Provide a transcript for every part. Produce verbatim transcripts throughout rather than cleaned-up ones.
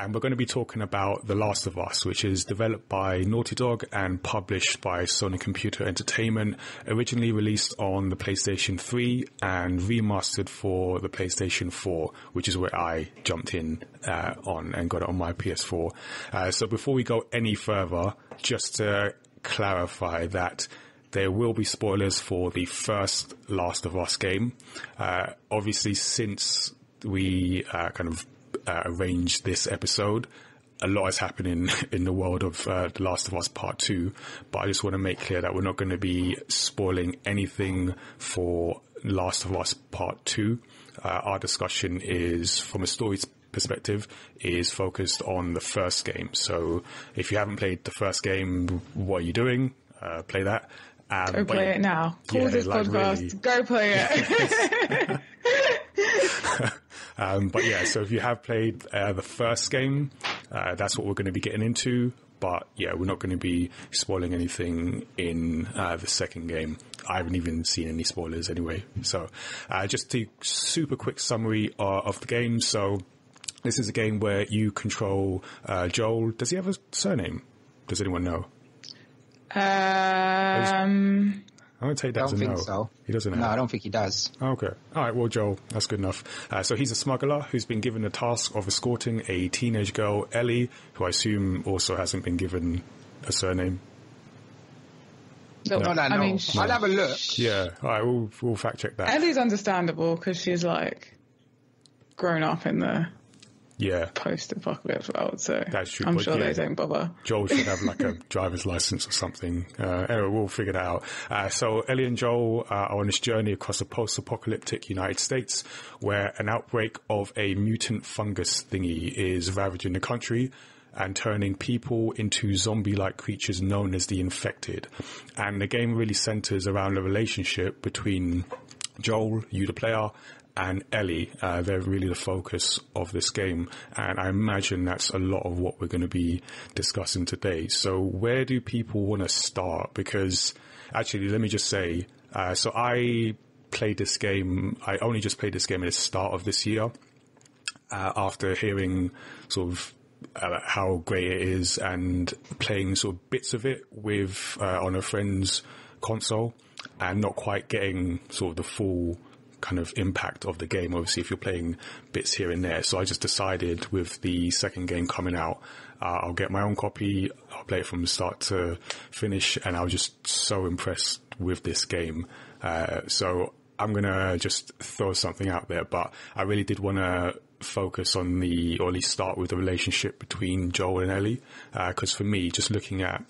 and we're going to be talking about The Last of Us, which is developed by Naughty Dog and published by Sony Computer Entertainment, originally released on the PlayStation three and remastered for the PlayStation four, which is where I jumped in uh, on and got it on my P S four. Uh, so before we go any further, just to clarify that there will be spoilers for the first Last of Us game. Uh, obviously, since we uh, kind of uh, arranged this episode, a lot is happening in the world of uh, The Last of Us Part two, but I just want to make clear that we're not going to be spoiling anything for Last of Us Part two. Uh, our discussion is, from a story perspective, is focused on the first game. So if you haven't played the first game, what are you doing? Uh, play that. Um, go play it now. Pause yeah, this like podcast. Really... Go play it. um, but yeah, so if you have played uh, the first game, uh, that's what we're going to be getting into. But yeah, we're not going to be spoiling anything in uh, the second game. I haven't even seen any spoilers anyway. So uh, just a super quick summary uh, of the game. So this is a game where you control uh, Joel. Does he have a surname? Does anyone know? Um, I would take that as a no. I don't think so. He doesn't know. No, I don't think he does. Okay. All right. Well, Joel, that's good enough. Uh, so he's a smuggler who's been given the task of escorting a teenage girl, Ellie, who I assume also hasn't been given a surname. No, no, no. no. I mean, no. I'll have a look. Yeah. All right. We'll, we'll fact check that. Ellie's understandable because she's like grown up in the... Yeah, post-apocalypse world, so that's true, I'm sure yeah, they don't bother. Joel should have like a driver's license or something. Uh, anyway, we'll figure that out. Uh, so Ellie and Joel uh, are on this journey across the post-apocalyptic United States, where an outbreak of a mutant fungus thingy is ravaging the country and turning people into zombie-like creatures known as the Infected. And the game really centers around the relationship between Joel, you the player, and Ellie. Uh, they're really the focus of this game, and I imagine that's a lot of what we're going to be discussing today. So where do people want to start? Because actually, let me just say, uh, so I played this game, I only just played this game at the start of this year, uh, after hearing sort of uh, how great it is and playing sort of bits of it with uh, on a friend's console and not quite getting sort of the full kind of impact of the game, obviously, if you're playing bits here and there. So I just decided with the second game coming out, uh, I'll get my own copy, I'll play it from start to finish, and I was just so impressed with this game. Uh, so I'm going to just throw something out there, but I really did want to focus on the, or at least start with the relationship between Joel and Ellie, because uh, for me, just looking at,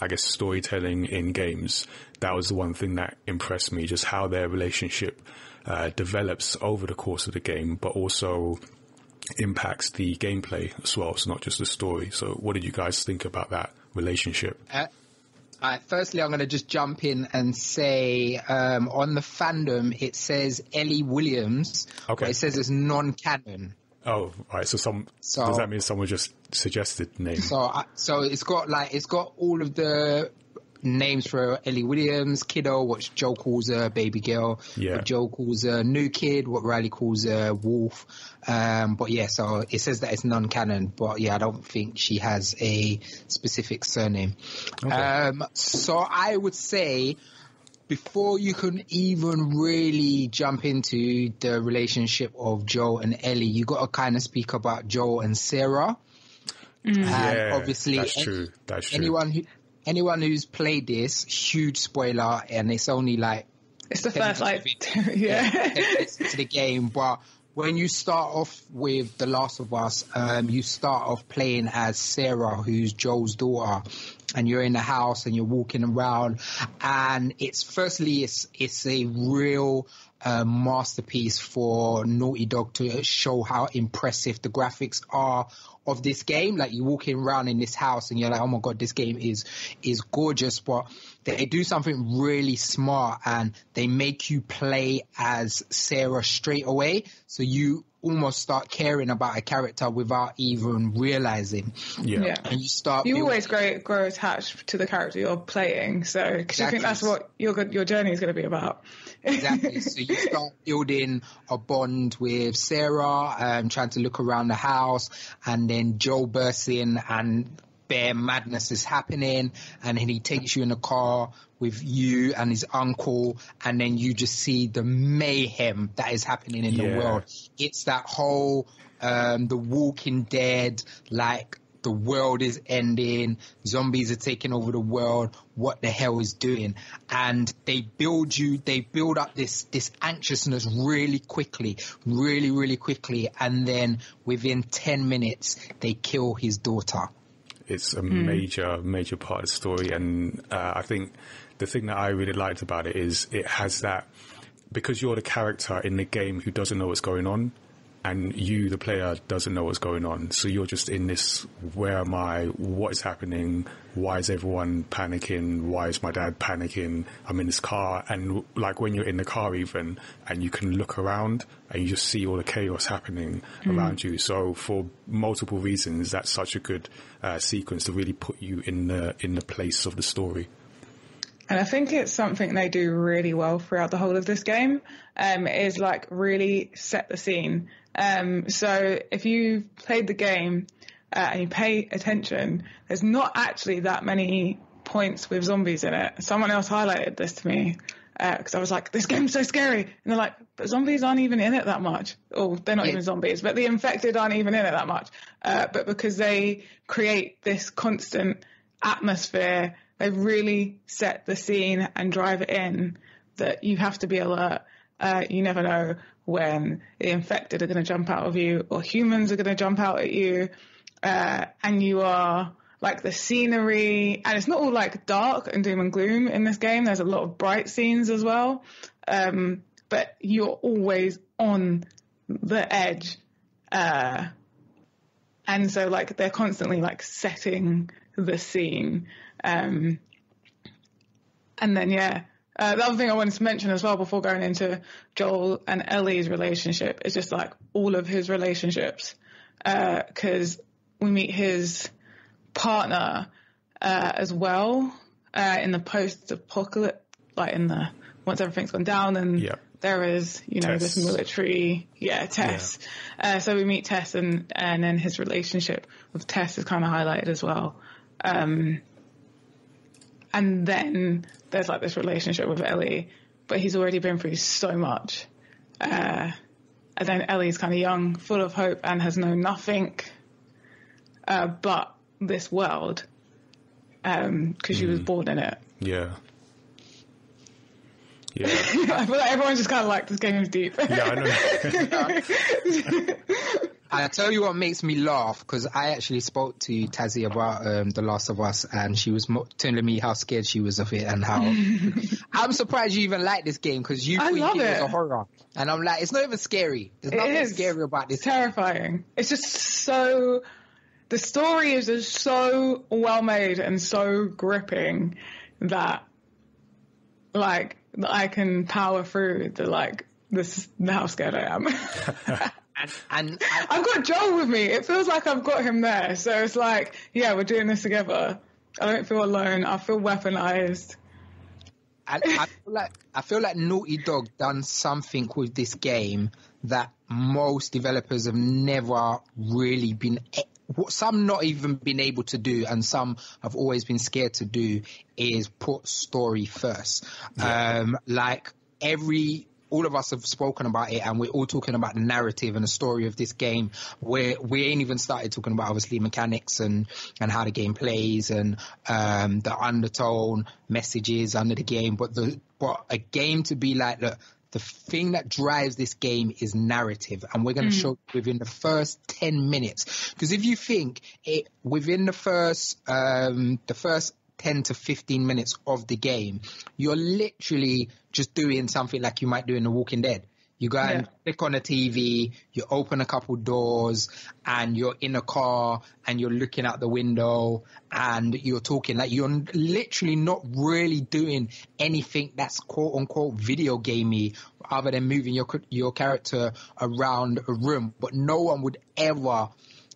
I guess, storytelling in games, that was the one thing that impressed me, just how their relationship Uh, develops over the course of the game, but also impacts the gameplay as well. It's not just the story. So what did you guys think about that relationship? Uh, uh, firstly, I'm going to just jump in and say um, on the fandom, it says Ellie Williams. Okay. But it says it's non-canon. Oh, right. So some so, does that mean someone just suggested name? So, uh, so it's got like it's got all of the names for Ellie Williams, kiddo, what Joel calls her, baby girl, yeah. What Joel calls her, new kid, what Riley calls her, wolf. Um, but yeah, so it says that it's non-canon, but yeah, I don't think she has a specific surname. Okay. Um, so I would say, before you can even really jump into the relationship of Joel and Ellie, you got to kind of speak about Joel and Sarah. Mm. Yeah, and obviously, that's any, true. That's true. Anyone who... Anyone who's played this, huge spoiler, and it's only like... It's the first, like, yeah. yeah to the game, but when you start off with The Last of Us, um, you start off playing as Sarah, who's Joel's daughter, and you're in the house and you're walking around, and it's, firstly, it's, it's a real... a masterpiece for Naughty Dog to show how impressive the graphics are of this game. Like, you're walking around in this house and you're like, oh my god, this game is is gorgeous, but they do something really smart and they make you play as Sarah straight away, so you almost start caring about a character without even realizing. Yeah, yeah. And you start. You always grow, grow attached to the character you're playing, so because exactly. I think that's what your your journey is going to be about. Exactly. So you start building a bond with Sarah, um, trying to look around the house, and then then Joel bursts in and bear madness is happening, and then he takes you in a car with you and his uncle, and then you just see the mayhem that is happening in yeah. the world. It's that whole um The Walking Dead, like the world is ending, zombies are taking over the world, what the hell is doing? And they build you, they build up this this anxiousness really quickly, really, really quickly, and then within ten minutes, they kill his daughter. It's a mm. major, major part of the story, and uh, I think the thing that I really liked about it is it has that, because you're the character in the game who doesn't know what's going on, and you, the player, doesn't know what's going on. So you're just in this, where am I? What is happening? Why is everyone panicking? Why is my dad panicking? I'm in this car. And like when you're in the car even, and you can look around and you just see all the chaos happening mm. around you. So for multiple reasons, that's such a good uh, sequence to really put you in the, in the place of the story. And I think it's something they do really well throughout the whole of this game, um, is like really set the scene. Um, so if you've played the game uh, and you pay attention, there's not actually that many points with zombies in it. Someone else highlighted this to me because uh, I was like, this game's so scary. And they're like, but zombies aren't even in it that much. Oh, they're not yeah. even zombies, but the infected aren't even in it that much. Uh, but because they create this constant atmosphere, they really set the scene and drive it in that you have to be alert. Uh, you never know when the infected are going to jump out of you or humans are going to jump out at you. Uh, and you are like the scenery, and it's not all like dark and doom and gloom in this game. There's a lot of bright scenes as well. Um, but you're always on the edge. Uh, and so like they're constantly like setting the scene. Um, and then, yeah, uh, the other thing I wanted to mention as well before going into Joel and Ellie's relationship is just like all of his relationships, uh, because we meet his partner uh, as well uh, in the post-apocalypse, like in the once everything's gone down and yeah. there is, you know, Tess. This military, yeah, Tess. Yeah. Uh, so we meet Tess, and, and then his relationship with Tess is kind of highlighted as well. Um, And then there's like this relationship with Ellie, but he's already been through so much. Uh, and then Ellie's kind of young, full of hope, and has known nothing uh, but this world, because um, mm. she was born in it. Yeah. Yeah. I feel like everyone's just kind of like, this game is deep. Yeah, I know. I tell you what makes me laugh, because I actually spoke to Tazziii about um, The Last of Us, and she was mo- telling me how scared she was of it and how I'm surprised you even like this game, because you I thought it, it was a horror, and I'm like, it's not even scary. There's it nothing is scary about this. Terrifying. Game. It's just so the story is just so well made and so gripping that like that I can power through the like this how scared I am. And, and, and I've got Joel with me. It feels like I've got him there. So it's like, yeah, we're doing this together. I don't feel alone. I feel weaponized. And I feel like I feel like Naughty Dog done something with this game that most developers have never really been. Some not even been able to do, and some have always been scared to do, is put story first. Yeah. Um, like every. All of us have spoken about it, and we're all talking about the narrative and the story of this game, where we ain't even started talking about obviously mechanics and, and how the game plays and um, the undertone messages under the game. But the but a game to be like the the thing that drives this game is narrative, and we're going to mm. show within the first ten minutes. Because if you think it within the first um, the first. ten to fifteen minutes of the game, you're literally just doing something like you might do in The Walking Dead. You go yeah. and click on a T V, you open a couple doors, and you're in a car, and you're looking out the window, and you're talking. Like, you're literally not really doing anything that's quote-unquote video gamey, other than moving your your character around a room. But no one would ever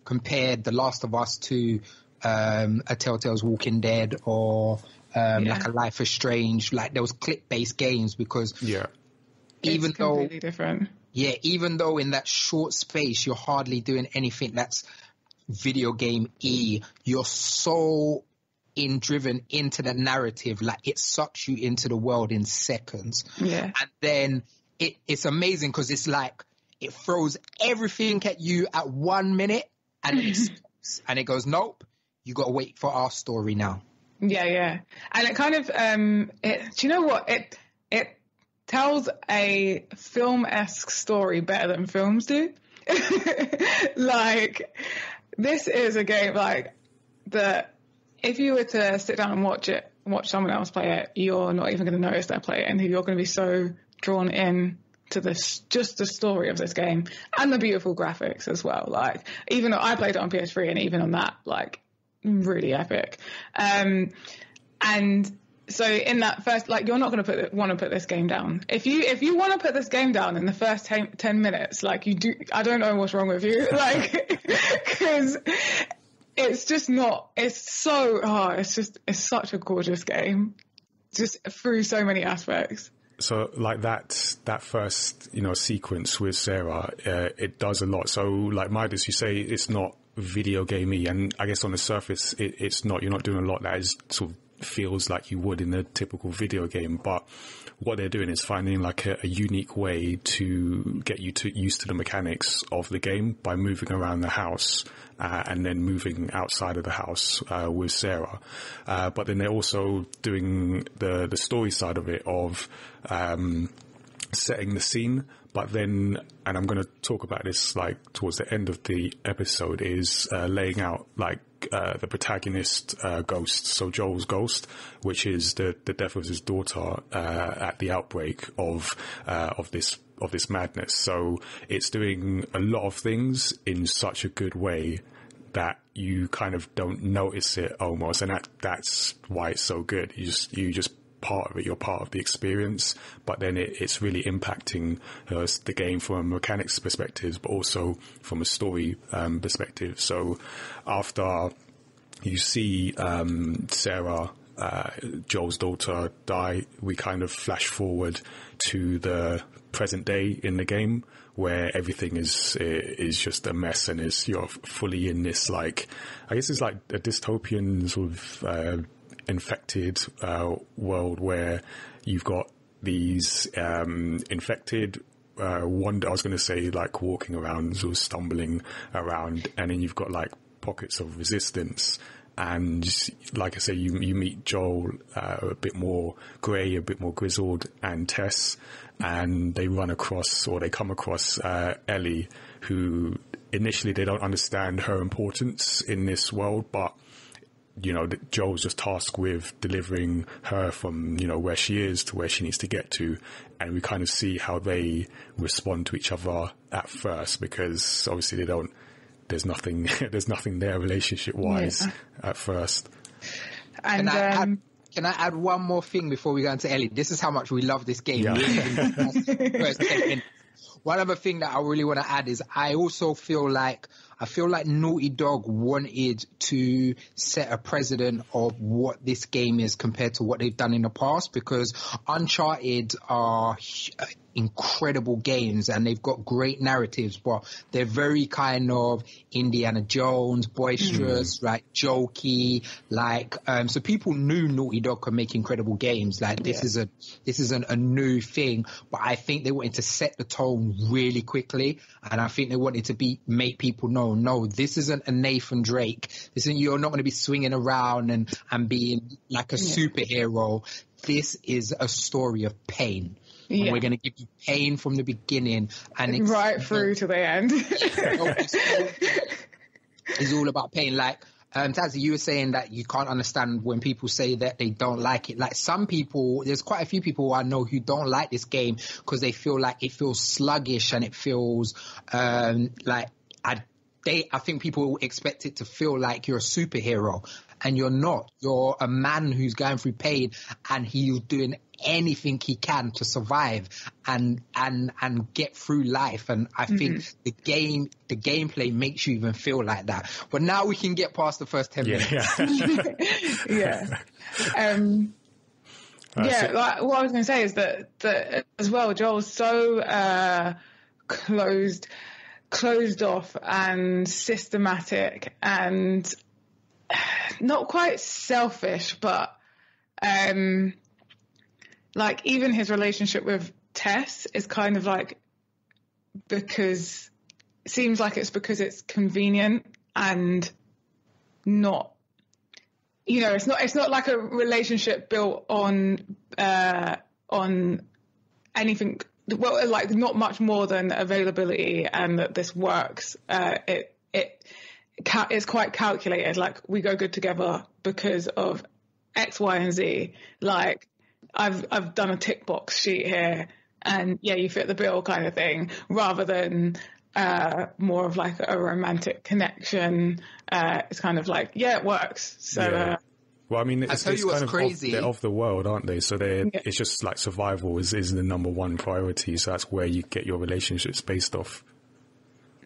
compare The Last of Us to Um, a Telltale's Walking Dead or um, yeah. like a Life is Strange, like those clip-based games, because yeah, even it's though completely different. Yeah, even though in that short space you're hardly doing anything that's video game-y. You're so in driven into the narrative, like it sucks you into the world in seconds. Yeah. And then it, it's amazing because it's like it throws everything at you at one minute and it stops and it goes, nope, you got to wait for our story now. Yeah, yeah. And it kind of, um, it, do you know what? It it tells a film-esque story better than films do. Like, this is a game, like, that if you were to sit down and watch it, watch someone else play it, you're not even going to notice they're playing it, and you're going to be so drawn in to this, just the story of this game and the beautiful graphics as well. Like, even though I played it on P S three, and even on that, like, really epic. Um, and so in that first, like, you're not going to put want to put this game down. If you if you want to put this game down in the first ten, ten minutes, like, you do, I don't know what's wrong with you, like, because it's just not. It's so oh, it's just it's such a gorgeous game, just through so many aspects. So, like, that that first, you know, sequence with Sarah, uh, it does a lot. So, like Midas, you say it's not video gamey, and I guess on the surface it, it's not. You're not doing a lot that is sort of feels like you would in a typical video game, but what they're doing is finding like a, a unique way to get you to used to the mechanics of the game by moving around the house uh, and then moving outside of the house uh, with Sarah. Uh, but then they're also doing the, the story side of it of um, setting the scene. But then, and I'm going to talk about this like towards the end of the episode, is uh, laying out like uh, the protagonist uh, ghost. So Joel's ghost, which is the, the death of his daughter uh, at the outbreak of uh, of this of this madness. So it's doing a lot of things in such a good way that you kind of don't notice it almost, and that that's why it's so good. You just you just. part of it, you're part of the experience, but then it, it's really impacting uh, the game from a mechanics perspective, but also from a story um, perspective. So after you see um, Sarah, uh, Joel's daughter, die, we kind of flash forward to the present day in the game, where everything is is just a mess, and is you're fully in this, like, I guess it's like a dystopian sort of uh, infected uh, world where you've got these um, infected uh, wander, I was going to say like walking around, sort of stumbling around, and then you've got like pockets of resistance. And like I say, you you meet Joel uh, a bit more grey, a bit more grizzled, and Tess, and they run across or they come across uh, Ellie, who initially they don't understand her importance in this world, but you know, Joel's just tasked with delivering her from, you know, where she is to where she needs to get to. And we kind of see how they respond to each other at first, because obviously they don't, there's nothing, there's nothing there relationship wise yeah. at first. And, can, I um, add, can I add one more thing before we go into Ellie? This is how much we love this game. Yeah. One other thing that I really want to add is I also feel like, I feel like Naughty Dog wanted to set a precedent of what this game is compared to what they've done in the past, because Uncharted are incredible games and they've got great narratives, but they're very kind of Indiana Jones, boisterous, mm. like jokey, like um, so people knew Naughty Dog could make incredible games. Like this yeah. is a this isn't a new thing, but I think they wanted to set the tone really quickly, and I think they wanted to be make people know, no, this isn't a Nathan Drake. This isn't, you're not going to be swinging around and and being like a yeah. superhero. This is a story of pain. Yeah. And we're going to give you pain from the beginning and right through to the end. It's all about pain. Like, um, Tazziii, you were saying that you can't understand when people say that they don't like it. Like, some people, there's quite a few people I know who don't like this game because they feel like it feels sluggish and it feels um, like I, they, I think people expect it to feel like you're a superhero. And you're not. You're a man who's going through pain, and he's doing anything he can to survive and and and get through life. And I mm-hmm. think the game, the gameplay makes you even feel like that. But now we can get past the first ten yeah. minutes. Yeah. yeah. Um, uh, yeah. So- like, what I was going to say is that that as well, Joel's so uh, closed. closed off and systematic and not quite selfish, but um, like even his relationship with Tess is kind of like, because it seems like it's because it's convenient and not, you know, it's not, it's not like a relationship built on, uh, on anything. Well, like not much more than availability and that this works. Uh, it, it, it's quite calculated. Like we go good together because of X, Y, and Z. Like I've, I've done a tick box sheet here and yeah, you fit the bill kind of thing, rather than, uh, more of like a romantic connection. Uh, it's kind of like, yeah, it works. So, yeah. uh, Well, I mean, it's, I it's kind of off, they're off the world, aren't they? So they're, yeah. It's just like survival is, is the number one priority. So that's where you get your relationships based off.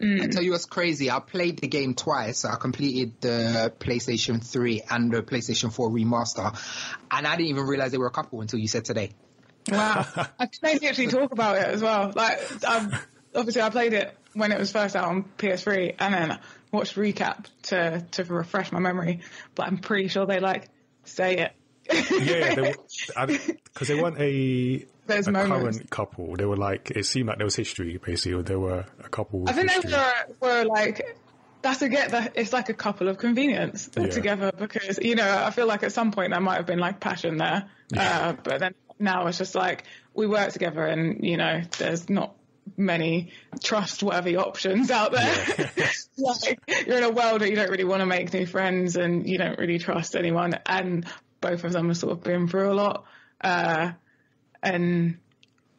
Mm. I tell you what's crazy. I played the game twice. I completed the PlayStation three and the PlayStation four remaster. And I didn't even realize they were a couple until you said today. Wow. I think they actually talk about it as well. Like, I've, obviously, I played it when it was first out on P S three and then watched recap to, to refresh my memory. But I'm pretty sure they like... Say it. Yeah, because they, they weren't a, a current couple. They were like, it seemed like there was history, basically. Or there were a couple. I think history. They were, were like, that's a get. That it's like a couple of convenience yeah. together, because you know I feel like at some point there might have been like passion there, yeah. uh, but then now it's just like we work together, and you know there's not many trustworthy options out there. Yeah. Like you're in a world where you don't really want to make new friends and you don't really trust anyone, and both of them have sort of been through a lot, uh and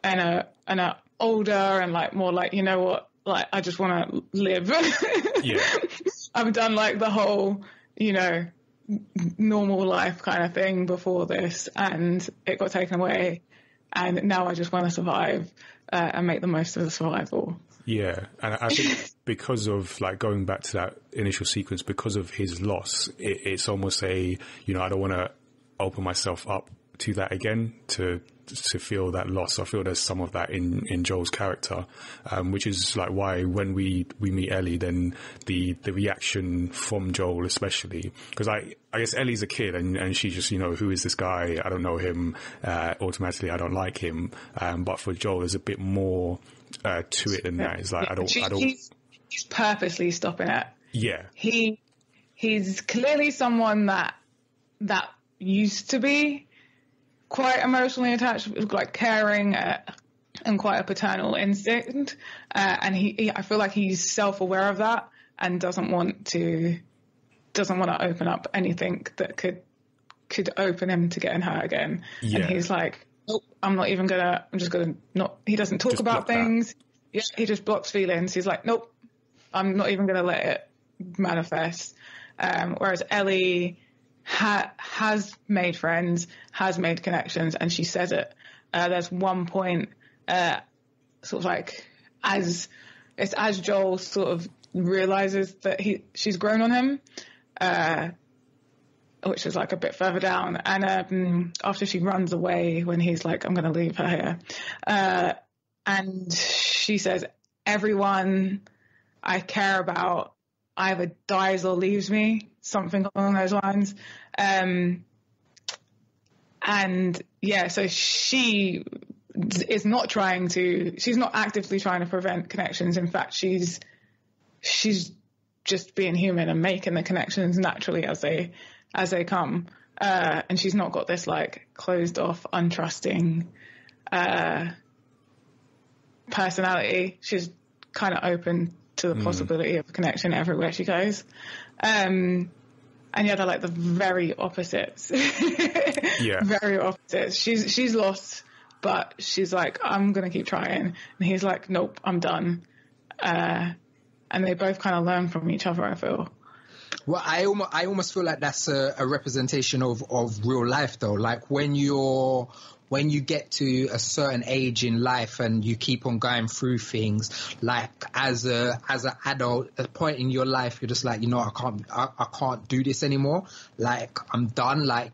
and a and a older and like more like, you know what, like I just want to live. Yeah. I've done like the whole, you know, normal life kind of thing before this, and it got taken away, and now I just want to survive Uh, and make the most of the survival. Yeah, and I think because of, like, going back to that initial sequence, because of his loss, it, it's almost a, you know, I don't want to open myself up to that again, to to feel that loss. I feel there's some of that in, in Joel's character, um, which is, like, why when we, we meet Ellie, then the, the reaction from Joel especially, because I, I guess Ellie's a kid and, and she's just, you know, who is this guy? I don't know him. Uh, automatically, I don't like him. Um, but for Joel, there's a bit more uh, to it than that. It's like, I don't... She, I don't... He's, he's purposely stopping it. Yeah. He He's clearly someone that that used to be quite emotionally attached, like caring, uh, and quite a paternal instinct. Uh, and he, he, I feel like he's self-aware of that and doesn't want to, doesn't want to open up anything that could, could open him to getting hurt again. Yeah. And he's like, nope, I'm not even gonna, I'm just gonna not, he doesn't talk just about things. Yeah, he just blocks feelings. He's like, nope, I'm not even gonna let it manifest. Um, whereas Ellie, Ha, has made friends, has made connections, and she says it. Uh, there's one point, uh, sort of like as it's as Joel sort of realizes that he she's grown on him, uh, which is like a bit further down. And um, after she runs away, when he's like, "I'm going to leave her here," uh, and she says, "Everyone I care about either dies or leaves me," something along those lines. Um, and yeah, so she is not trying to, she's not actively trying to prevent connections. In fact, she's, she's just being human and making the connections naturally as they, as they come. Uh, and she's not got this like closed off, untrusting, uh, personality. She's kind of open to the mm. possibility of connection everywhere she goes. Um, and yeah, they're like the very opposites. Yeah. Very opposites. She's, she's lost, but she's like, I'm going to keep trying. And he's like, nope, I'm done. Uh, and they both kind of learn from each other, I feel. Well, I almost, I almost feel like that's a, a representation of, of real life though. Like when you're, when you get to a certain age in life and you keep on going through things, like as a as an adult, at a point in your life, you're just like, you know, I can't I, I can't do this anymore. Like I'm done. Like,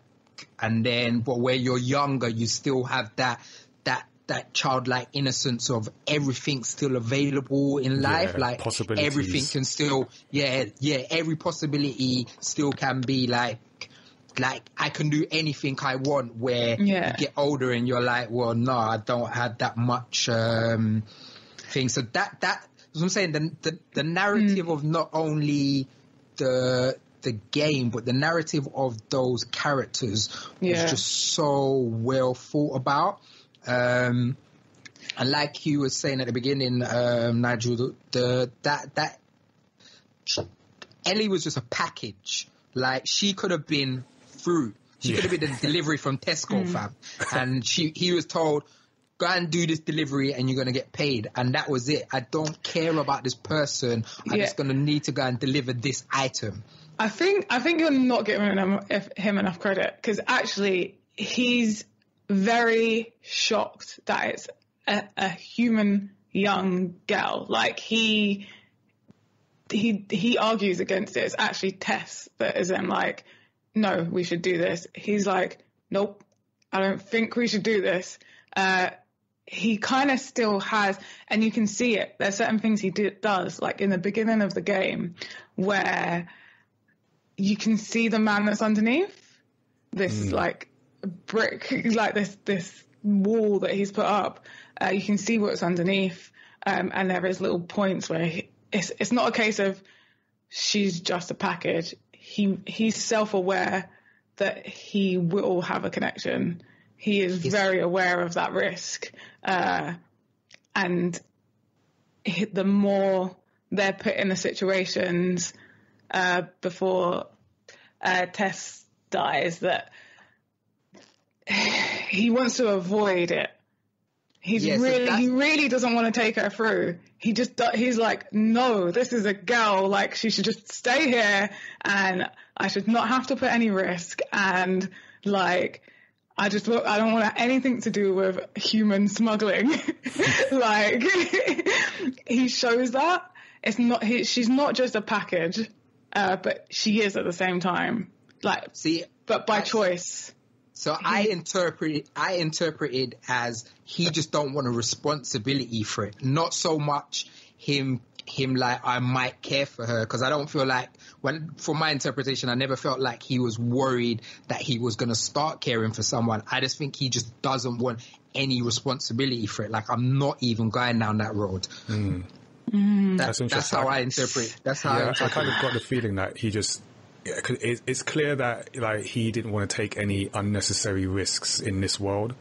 and then, but when you're younger, you still have that that that childlike innocence of everything's still available in life, yeah, like everything can still, yeah, yeah, every possibility still can be like, like I can do anything I want. Where yeah. you get older and you're like, well, no, I don't have that much um, thing. So that that as I'm saying, the the, the narrative mm. of not only the the game, but the narrative of those characters yeah. was just so well thought about. Um, and like you were saying at the beginning, um, Nigel, the, the that that Ellie was just a package. Like she could have been fruit. She yeah. could have been a delivery from Tesco, mm. fam. And she he was told, go and do this delivery and you're going to get paid. And that was it. I don't care about this person. I'm yeah. just going to need to go and deliver this item. I think I think you're not giving him, him enough credit, because actually he's very shocked that it's a, a human young girl. Like he he he argues against it. It's actually Tess that is then like, no, we should do this. He's like, nope, I don't think we should do this. Uh, he kind of still has, and you can see it. There's certain things he do, does, like in the beginning of the game, where you can see the man that's underneath this mm. like brick, like this this wall that he's put up. Uh, you can see what's underneath, um, and there is little points where he, it's it's not a case of she's just a package. He he's self-aware that he will have a connection. He is yes. very aware of that risk, uh, and the more they're put in the situations. Uh, before uh, Tess dies, that he wants to avoid it. He's yeah, really, so he really doesn't want to take her through. He just, he's like, no, this is a girl. Like, she should just stay here, and I should not have to put any risk. And like, I just, I don't want anything to do with human smuggling. Like, he shows that it's not. He, she's not just a package. Uh, but she is at the same time, like, see, but by choice. So I interpreted, I interpreted as he just don't want a responsibility for it. Not so much him, him like I might care for her, because I don't feel like, when for my interpretation, I never felt like he was worried that he was going to start caring for someone. I just think he just doesn't want any responsibility for it. Like, I'm not even going down that road. Mm. Mm. That, that's, that's how I interpret. That's how yeah, I, I kind of got the feeling that he just, yeah, cause it, it's clear that like he didn't want to take any unnecessary risks in this world,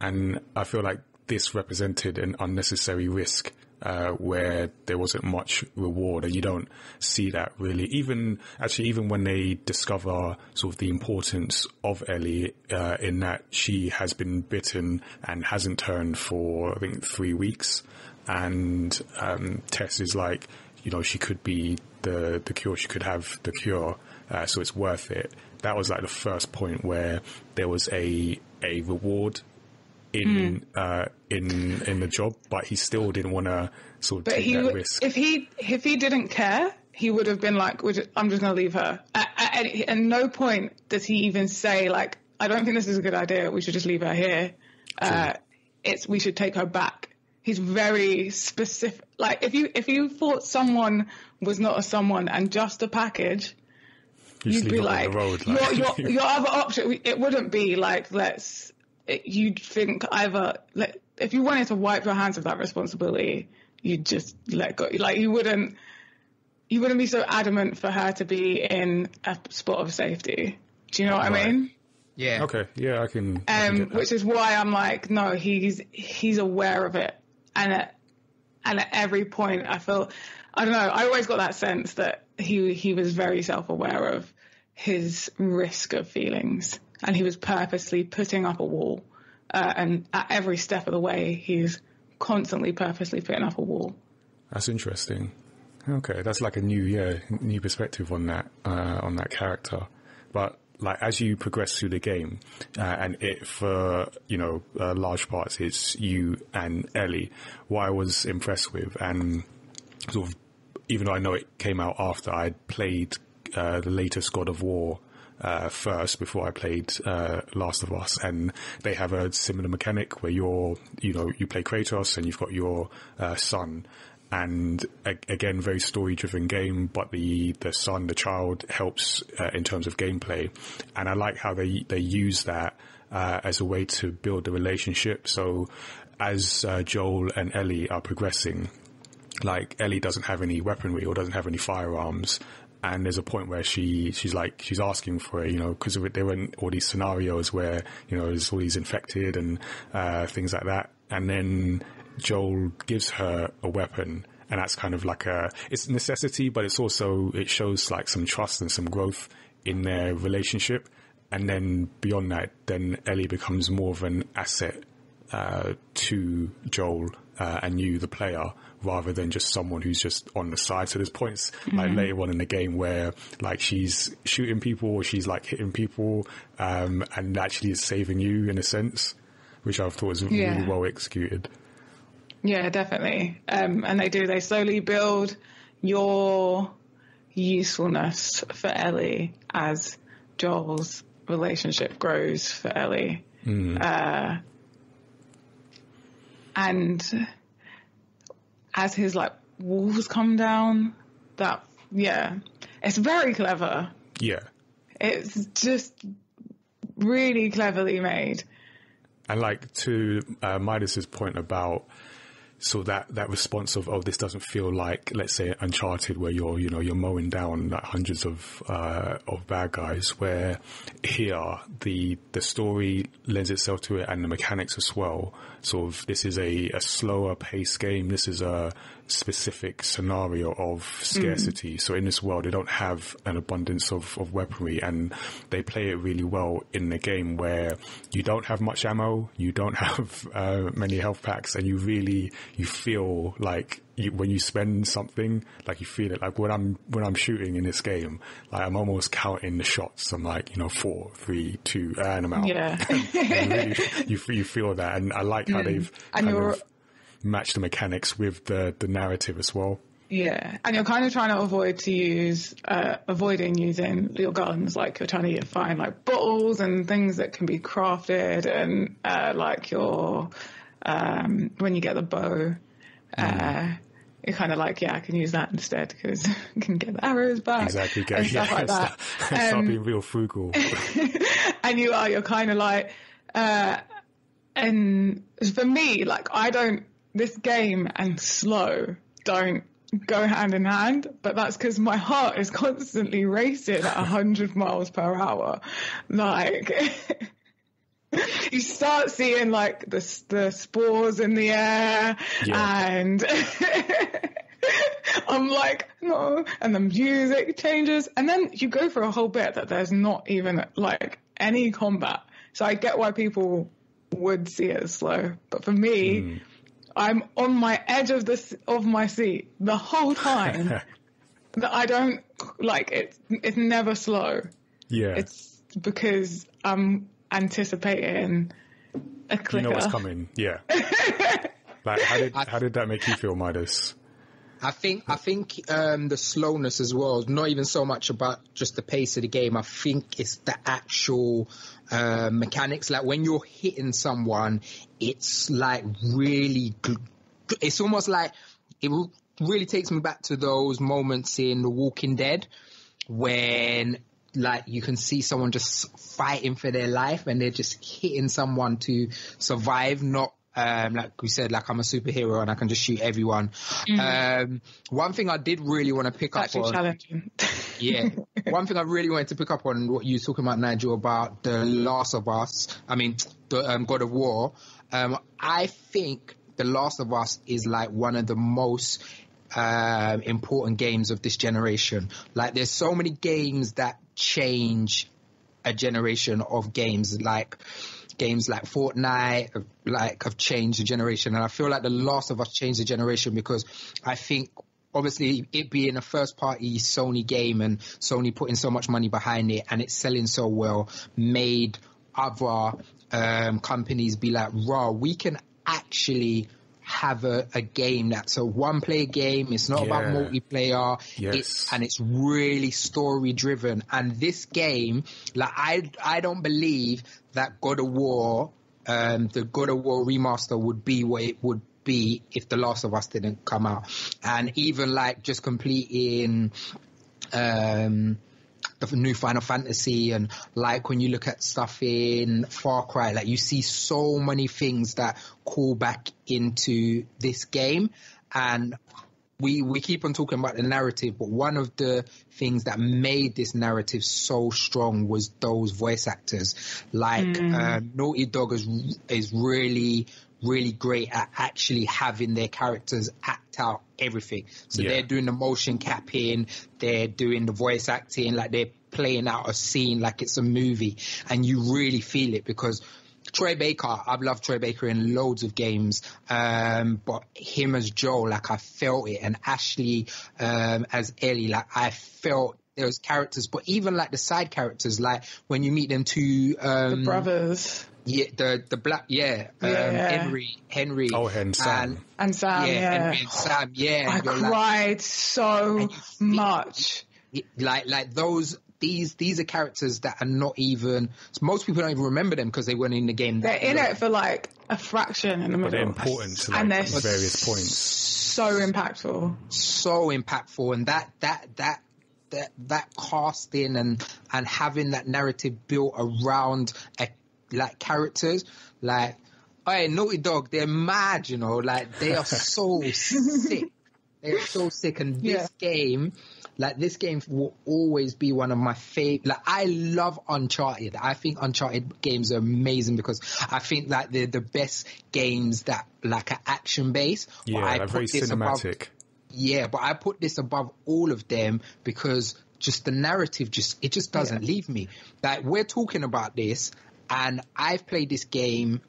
and I feel like this represented an unnecessary risk uh, where there wasn't much reward, and you don't see that really. Even actually, even when they discover sort of the importance of Ellie uh, in that she has been bitten and hasn't turned for I think three weeks. And um, Tess is like, you know, she could be the, the cure. She could have the cure, uh, so it's worth it. That was like the first point where there was a a reward in mm. uh, in in the job, but he still didn't want to sort of but take he, that risk. If he if he didn't care, he would have been like, I'm just going to leave her. At, at, at no point does he even say like, I don't think this is a good idea. We should just leave her here. Uh, it's we should take her back. He's very specific. Like, if you if you thought someone was not a someone and just a package, you you'd be like, road, like. Your, your, your other option, it wouldn't be like, let's, it, you'd think either, like, if you wanted to wipe your hands of that responsibility, you'd just let go. Like, you wouldn't, you wouldn't be so adamant for her to be in a spot of safety. Do you know what right. I mean? Yeah. Okay. Yeah, I can. Um, I can which is why I'm like, no, he's, he's aware of it. And at, and at every point, I feel, I don't know, I always got that sense that he he was very self-aware of his risk of feelings. And he was purposely putting up a wall. Uh, and at every step of the way, he's constantly purposely putting up a wall. That's interesting. Okay, that's like a new, yeah, new perspective on that, uh, on that character. But like as you progress through the game, uh, and it for you know uh, large parts it's you and Ellie. What I was impressed with, and sort of even though I know it came out after I'd played uh, the latest God of War uh, first before I played uh, Last of Us, and they have a similar mechanic where you're, you know, you play Kratos and you've got your uh, son. And again, very story-driven game, but the the son, the child, helps uh, in terms of gameplay. And I like how they they use that uh, as a way to build the relationship. So as uh, Joel and Ellie are progressing, like Ellie doesn't have any weaponry or doesn't have any firearms, and there's a point where she she's like she's asking for it, you know, because there were all these scenarios where, you know, there's all these infected and uh, things like that, and then Joel gives her a weapon, and that's kind of like a, it's necessity, but it's also, it shows like some trust and some growth in their relationship. And then beyond that, then Ellie becomes more of an asset uh, to Joel uh, and you, the player, rather than just someone who's just on the side. So there's points mm-hmm. like later on in the game where like she's shooting people or she's like hitting people um, and actually is saving you in a sense, which I thought was yeah. really well executed. Yeah, definitely. Um, and they do, they slowly build your usefulness for Ellie as Joel's relationship grows for Ellie. Mm. Uh, and as his, like, walls come down, that, yeah. It's very clever. Yeah. It's just really cleverly made. And, like, to uh, Midas's point about, so that, that response of, oh, this doesn't feel like, let's say, Uncharted, where you're, you know, you're mowing down like, hundreds of, uh, of bad guys, where here the, the story lends itself to it and the mechanics as well. Sort of, this is a, a slower paced game. This is a specific scenario of scarcity. Mm. So in this world, they don't have an abundance of, of weaponry, and they play it really well in the game where you don't have much ammo, you don't have, uh, many health packs, and you really, you feel like you, when you spend something, like you feel it. Like when I'm when I'm shooting in this game, like I'm almost counting the shots. I'm like, you know, four, three, two, and I'm out. Yeah, and really, you you feel that, and I like how mm. they've and kind of matched the mechanics with the the narrative as well. Yeah, and you're kind of trying to avoid to use uh, avoiding using your guns. Like you're trying to find like bottles and things that can be crafted, and uh, like your. Um, when you get the bow, uh, mm. you're kind of like, yeah, I can use that instead because I can get the arrows back. Exactly, and stuff yeah, like that. Start, um, start being real frugal. And you are, you're kind of like, uh, and for me, like, I don't, this game and slow don't go hand in hand, but that's because my heart is constantly racing at one hundred miles per hour. Like... You start seeing like the the spores in the air, yeah. and I'm like, no. And the music changes, and then you go for a whole bit that there's not even like any combat. So I get why people would see it as slow, but for me, mm. I'm on my edge of this of my seat the whole time. That I don't like it. It's never slow. Yeah, it's because I'm. anticipating a clicker. You know what's coming, yeah. Like, how did, how did that make you feel, Midas? I think I think um, the slowness as well, not even so much about just the pace of the game. I think it's the actual uh, mechanics. Like, when you're hitting someone, it's, like, really... Gl- it's almost like... It really takes me back to those moments in The Walking Dead when... Like, you can see someone just fighting for their life and they're just hitting someone to survive, not, um, like we said, like I'm a superhero and I can just shoot everyone. Mm-hmm. Um, one thing I did really want to pick up on... challenging. Yeah. One thing I really wanted to pick up on, what you were talking about, Nigel, about The Last of Us, I mean, the um, God of War. Um, I think The Last of Us is, like, one of the most... Um, important games of this generation. Like, there's so many games that change a generation of games, like games like Fortnite, like have changed the generation. And I feel like The Last of Us changed the generation because I think obviously it being a first party Sony game and Sony putting so much money behind it and it's selling so well made other um, companies be like, raw, we can actually have a, a game that's a one-player game. It's not yeah. about multiplayer. Yes. It's, and it's really story-driven. And this game, like I, I don't believe that God of War, um, the God of War remaster would be what it would be if The Last of Us didn't come out. And even like just completing um, the new Final Fantasy, and like when you look at stuff in Far Cry, like you see so many things that call back into this game. And we we keep on talking about the narrative, but one of the things that made this narrative so strong was those voice actors. Like mm. uh, Naughty Dog is is really really great at actually having their characters act out everything. So yeah. they're doing the motion capping, they're doing the voice acting, like they're playing out a scene like it's a movie, and you really feel it. Because Troy Baker, I've loved Troy Baker in loads of games, um, but him as Joel, like I felt it, and Ashley um, as Ellie, like I felt those characters. But even like the side characters, like when you meet them two um, the brothers. Yeah, the the black yeah, um, yeah. Henry Henry oh and Sam and, and Sam yeah, yeah. Henry and Sam yeah. I cried like, so much. It, like like those these these are characters that are not even most people don't even remember them because they weren't in the game. They're in long. It for like a fraction in the middle. But they're important to like, and they're various points. So impactful, so impactful, and that that that. That, that casting and and having that narrative built around a, like characters like hey Naughty Dog, they're mad, you know, like they are so sick, they're so sick. And this yeah. game like this game will always be one of my favorite. Like I love Uncharted. I think Uncharted games are amazing because I think that they're the best games that like are action based. Yeah, they're very cinematic. Above, Yeah, but I put this above all of them because just the narrative, just it just doesn't yeah. leave me. Like we're talking about this, and I've played this game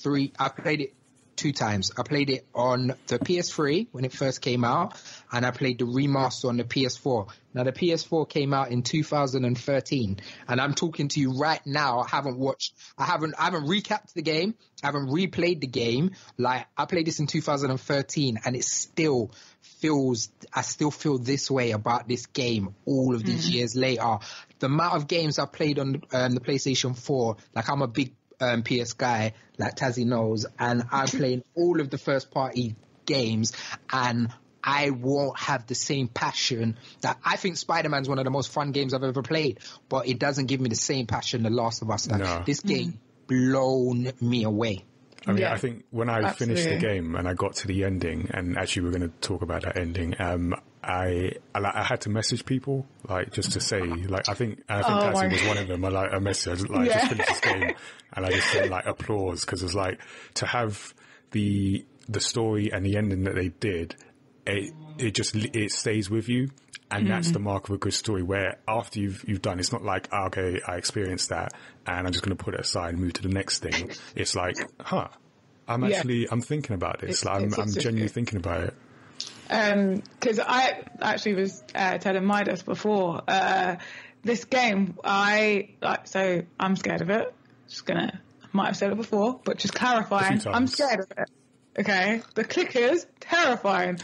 three. I played it two times. I played it on the P S three when it first came out, and I played the remaster on the P S four. Now the P S four came out in two thousand thirteen, and I'm talking to you right now. I haven't watched. I haven't. I haven't recapped the game. I haven't replayed the game. Like I played this in two thousand thirteen, and it's still. Feels I still feel this way about this game all of these mm. years later. The amount of games I played on um, the PlayStation four, like I'm a big um, P S guy, like Tazziii knows, and I'm playing all of the first party games, and I won't have the same passion that I think Spider-Man's one of the most fun games I've ever played, but it doesn't give me the same passion The Last of Us. Like, no. This game mm. blown me away. I mean, yeah, I think when I absolutely. finished the game and I got to the ending, and actually we're going to talk about that ending, um, I, I I had to message people, like, just to say, like, I think I think oh Tazziii was one of them. I, like, I messaged, like, yeah. I just finished this game, and I just said, like, applause, because it's like, to have the the story and the ending that they did, it it just, it stays with you. And mm-hmm. that's the mark of a good story, where after you've you've done, it's not like, oh, okay, I experienced that and I'm just going to put it aside and move to the next thing. It's like, huh, I'm actually, yeah. I'm thinking about this. It's, like, I'm, I'm genuinely thinking about it. Um, because I actually was uh, telling Midas before, uh, this game, I, like, so I'm scared of it. Just gonna, I might have said it before, but just clarifying, I'm scared of it. Okay? The clicker's terrifying.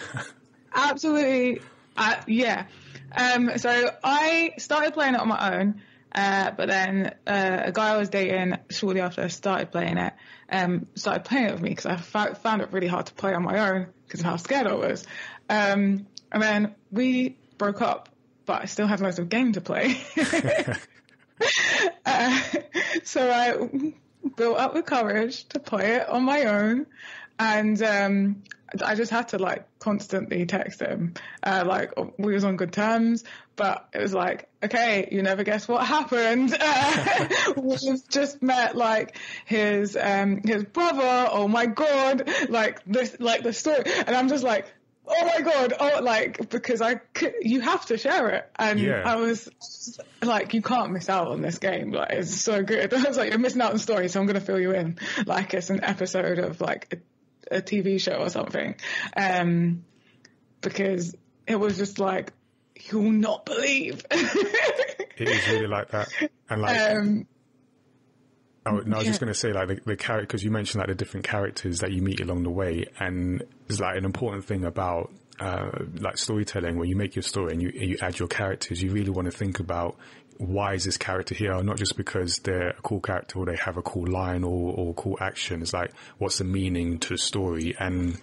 Absolutely. Uh, yeah. Um, so I started playing it on my own, uh, but then uh, a guy I was dating shortly after I started playing it, um, started playing it with me because I fa- found it really hard to play on my own because of how scared I was. Um, and then we broke up, but I still had loads of game to play. uh, so I built up the courage to play it on my own, and um, I just had to, like, constantly text him. Uh, like, we was on good terms, but it was like, okay, you never guess what happened. Uh, we've just met, like, his um, his brother. Oh, my God. Like, this, like the story. And I'm just like, oh, my God. Oh, like, because I could, you have to share it. And yeah. I was like, you can't miss out on this game. Like, it's so good. I was like, you're missing out on story, so I'm going to fill you in. Like, it's an episode of, like, a a T V show or something, um, because it was just like, you'll not believe. It is really like that. And like, um, I was, no, I was yeah. just going to say, like, the, the character, because you mentioned, like, the different characters that you meet along the way, and it's, like, an important thing about, uh, like, storytelling, when you make your story and you, you add your characters, you really want to think about why is this character here, not just because they're a cool character or they have a cool line or, or cool action. It's, like, what's the meaning to the story? And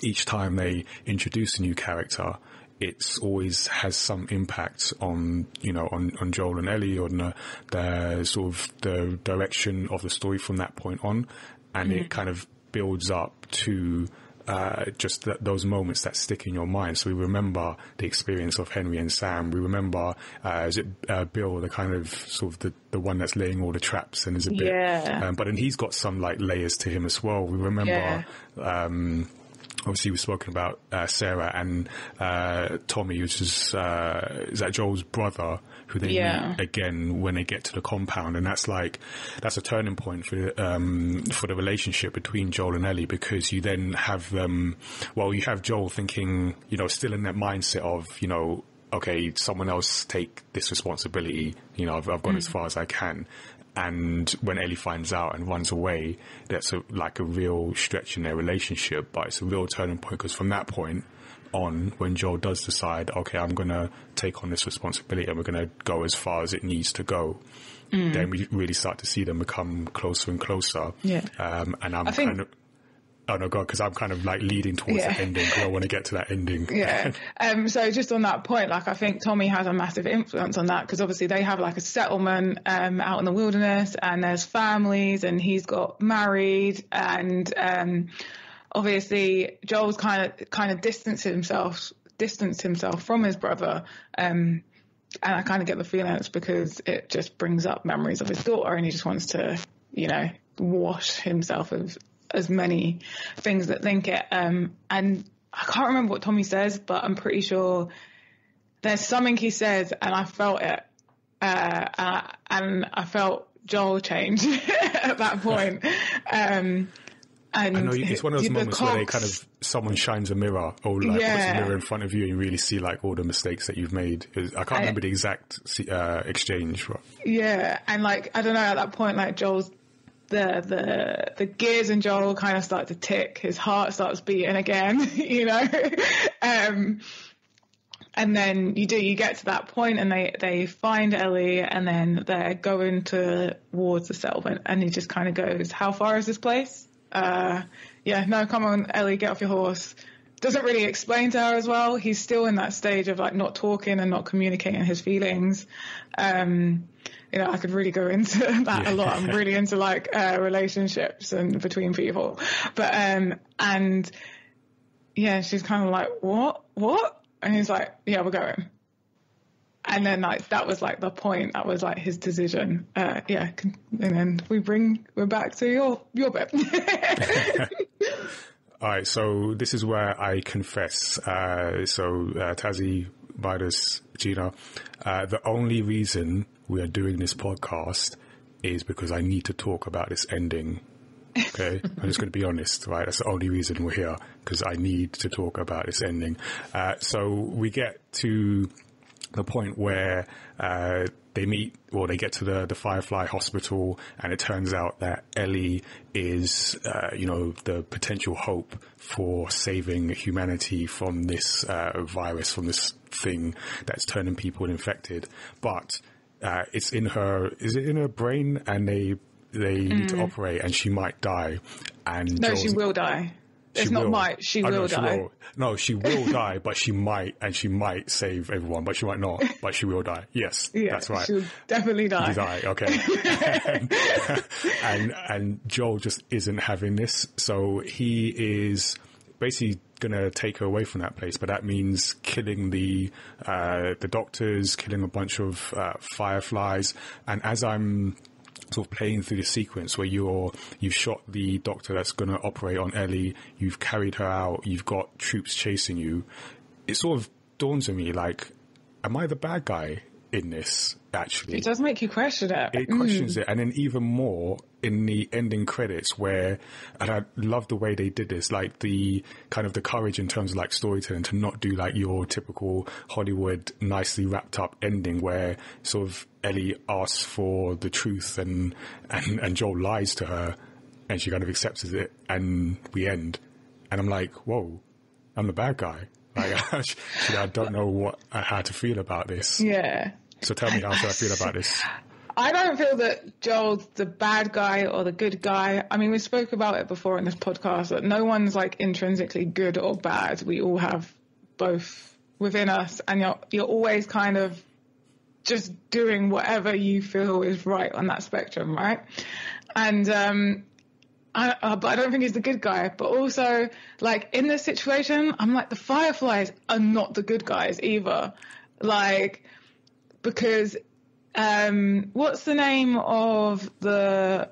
each time they introduce a new character, it's always has some impact on, you know, on, on Joel and Ellie, on the, the sort of the direction of the story from that point on. And mm-hmm. it kind of builds up to uh, just th- those moments that stick in your mind. So we remember the experience of Henry and Sam. We remember, uh, is it uh, Bill, the kind of sort of the, the one that's laying all the traps and is a bit, yeah. um, but then he's got some like layers to him as well. We remember, yeah. um, obviously, we've spoken about uh, Sarah and uh, Tommy, which is, uh, is that Joel's brother, who they yeah. meet again when they get to the compound. And that's like, that's a turning point for, um, for the relationship between Joel and Ellie, because you then have them, well, you have Joel thinking, you know, still in that mindset of, you know, okay, someone else take this responsibility. You know, I've, I've gone mm. as far as I can. And when Ellie finds out and runs away, that's a, like a real stretch in their relationship, but it's a real turning point, because from that point on, when Joel does decide, okay, I'm going to take on this responsibility and we're going to go as far as it needs to go, mm. then we really start to see them become closer and closer. Yeah. Um, and I'm I think- kind of... Oh no, God, because I'm kind of like leading towards yeah. the ending, because I want to get to that ending. Yeah. Um, so just on that point, like, I think Tommy has a massive influence on that, because obviously they have like a settlement um, out in the wilderness, and there's families, and he's got married, and um, obviously Joel's kind of kind of distanced himself, distanced himself from his brother. Um, and I kind of get the feeling it's because it just brings up memories of his daughter, and he just wants to, you know, wash himself of as many things that link it. Um, and I can't remember what Tommy says, but I'm pretty sure there's something he says, and I felt it. Uh, uh, and I felt Joel change at that point. Um, and I know you, it's one of those moments the where they kind of, someone shines a mirror or like yeah. puts a mirror in front of you, and you really see like all the mistakes that you've made. I can't I, remember the exact uh, exchange. But. Yeah. And like, I don't know, at that point, like Joel's, The, the the gears in Joel kind of start to tick. His heart starts beating again, you know. um, and then you do you get to that point, and they, they find Ellie, and then they're going towards the settlement, and he just kind of goes, "How far is this place? Uh, yeah, no, come on, Ellie, get off your horse." Doesn't really explain to her as well. He's still in that stage of like not talking and not communicating his feelings. Um, you know, I could really go into that yeah. a lot. I'm really into like uh, relationships and between people, but um, and yeah, she's kind of like, what, what? And he's like, yeah, we're going. And then like that was like the point. That was like his decision. Uh, yeah, and then we bring we're back to your your bit. All right, so this is where I confess. Uh, so uh, Tazziii, Midas, Gina, uh, the only reason we are doing this podcast is because I need to talk about this ending. Okay, I'm just going to be honest, right? That's the only reason we're here, because I need to talk about this ending. Uh, so we get to the point where uh, they meet, or they get to the, the Firefly Hospital, and it turns out that Ellie is, uh, you know, the potential hope for saving humanity from this uh, virus, from this thing that's turning people infected. But uh, it's in her, is it in her brain? And they they mm. need to operate, and she might die. And no, Joel's- she will die. She it's will. not might, she oh, will no, she die. Will. No, she will die, but she might, and she might save everyone, but she might not, but she will die. Yes, yeah, that's right. She'll definitely die. Die, okay. and, and, and Joel just isn't having this, so he is basically going to take her away from that place, but that means killing the, uh, the doctors, killing a bunch of uh, fireflies, and as I'm sort of playing through the sequence where you're you've shot the doctor that's going to operate on Ellie, you've carried her out, you've got troops chasing you, it sort of dawns on me, like, am I the bad guy in this, actually. It does make you question it. It questions mm. it. And then even more in the ending credits where, and I love the way they did this, like the kind of the courage in terms of like storytelling to not do like your typical Hollywood nicely wrapped up ending where sort of Ellie asks for the truth and, and, and Joel lies to her and she kind of accepts it and we end. And I'm like, whoa, I'm the bad guy. Like, I don't know what how to feel about this. Yeah. So tell me, how do I feel about this? I don't feel that Joel's the bad guy or the good guy. I mean, we spoke about it before in this podcast, that no one's like intrinsically good or bad. We all have both within us, and you're you're always kind of just doing whatever you feel is right on that spectrum, right? And um I, uh, but I don't think he's the good guy. But also, like, in this situation, I'm like, the Fireflies are not the good guys either. Like, because um, what's the name of the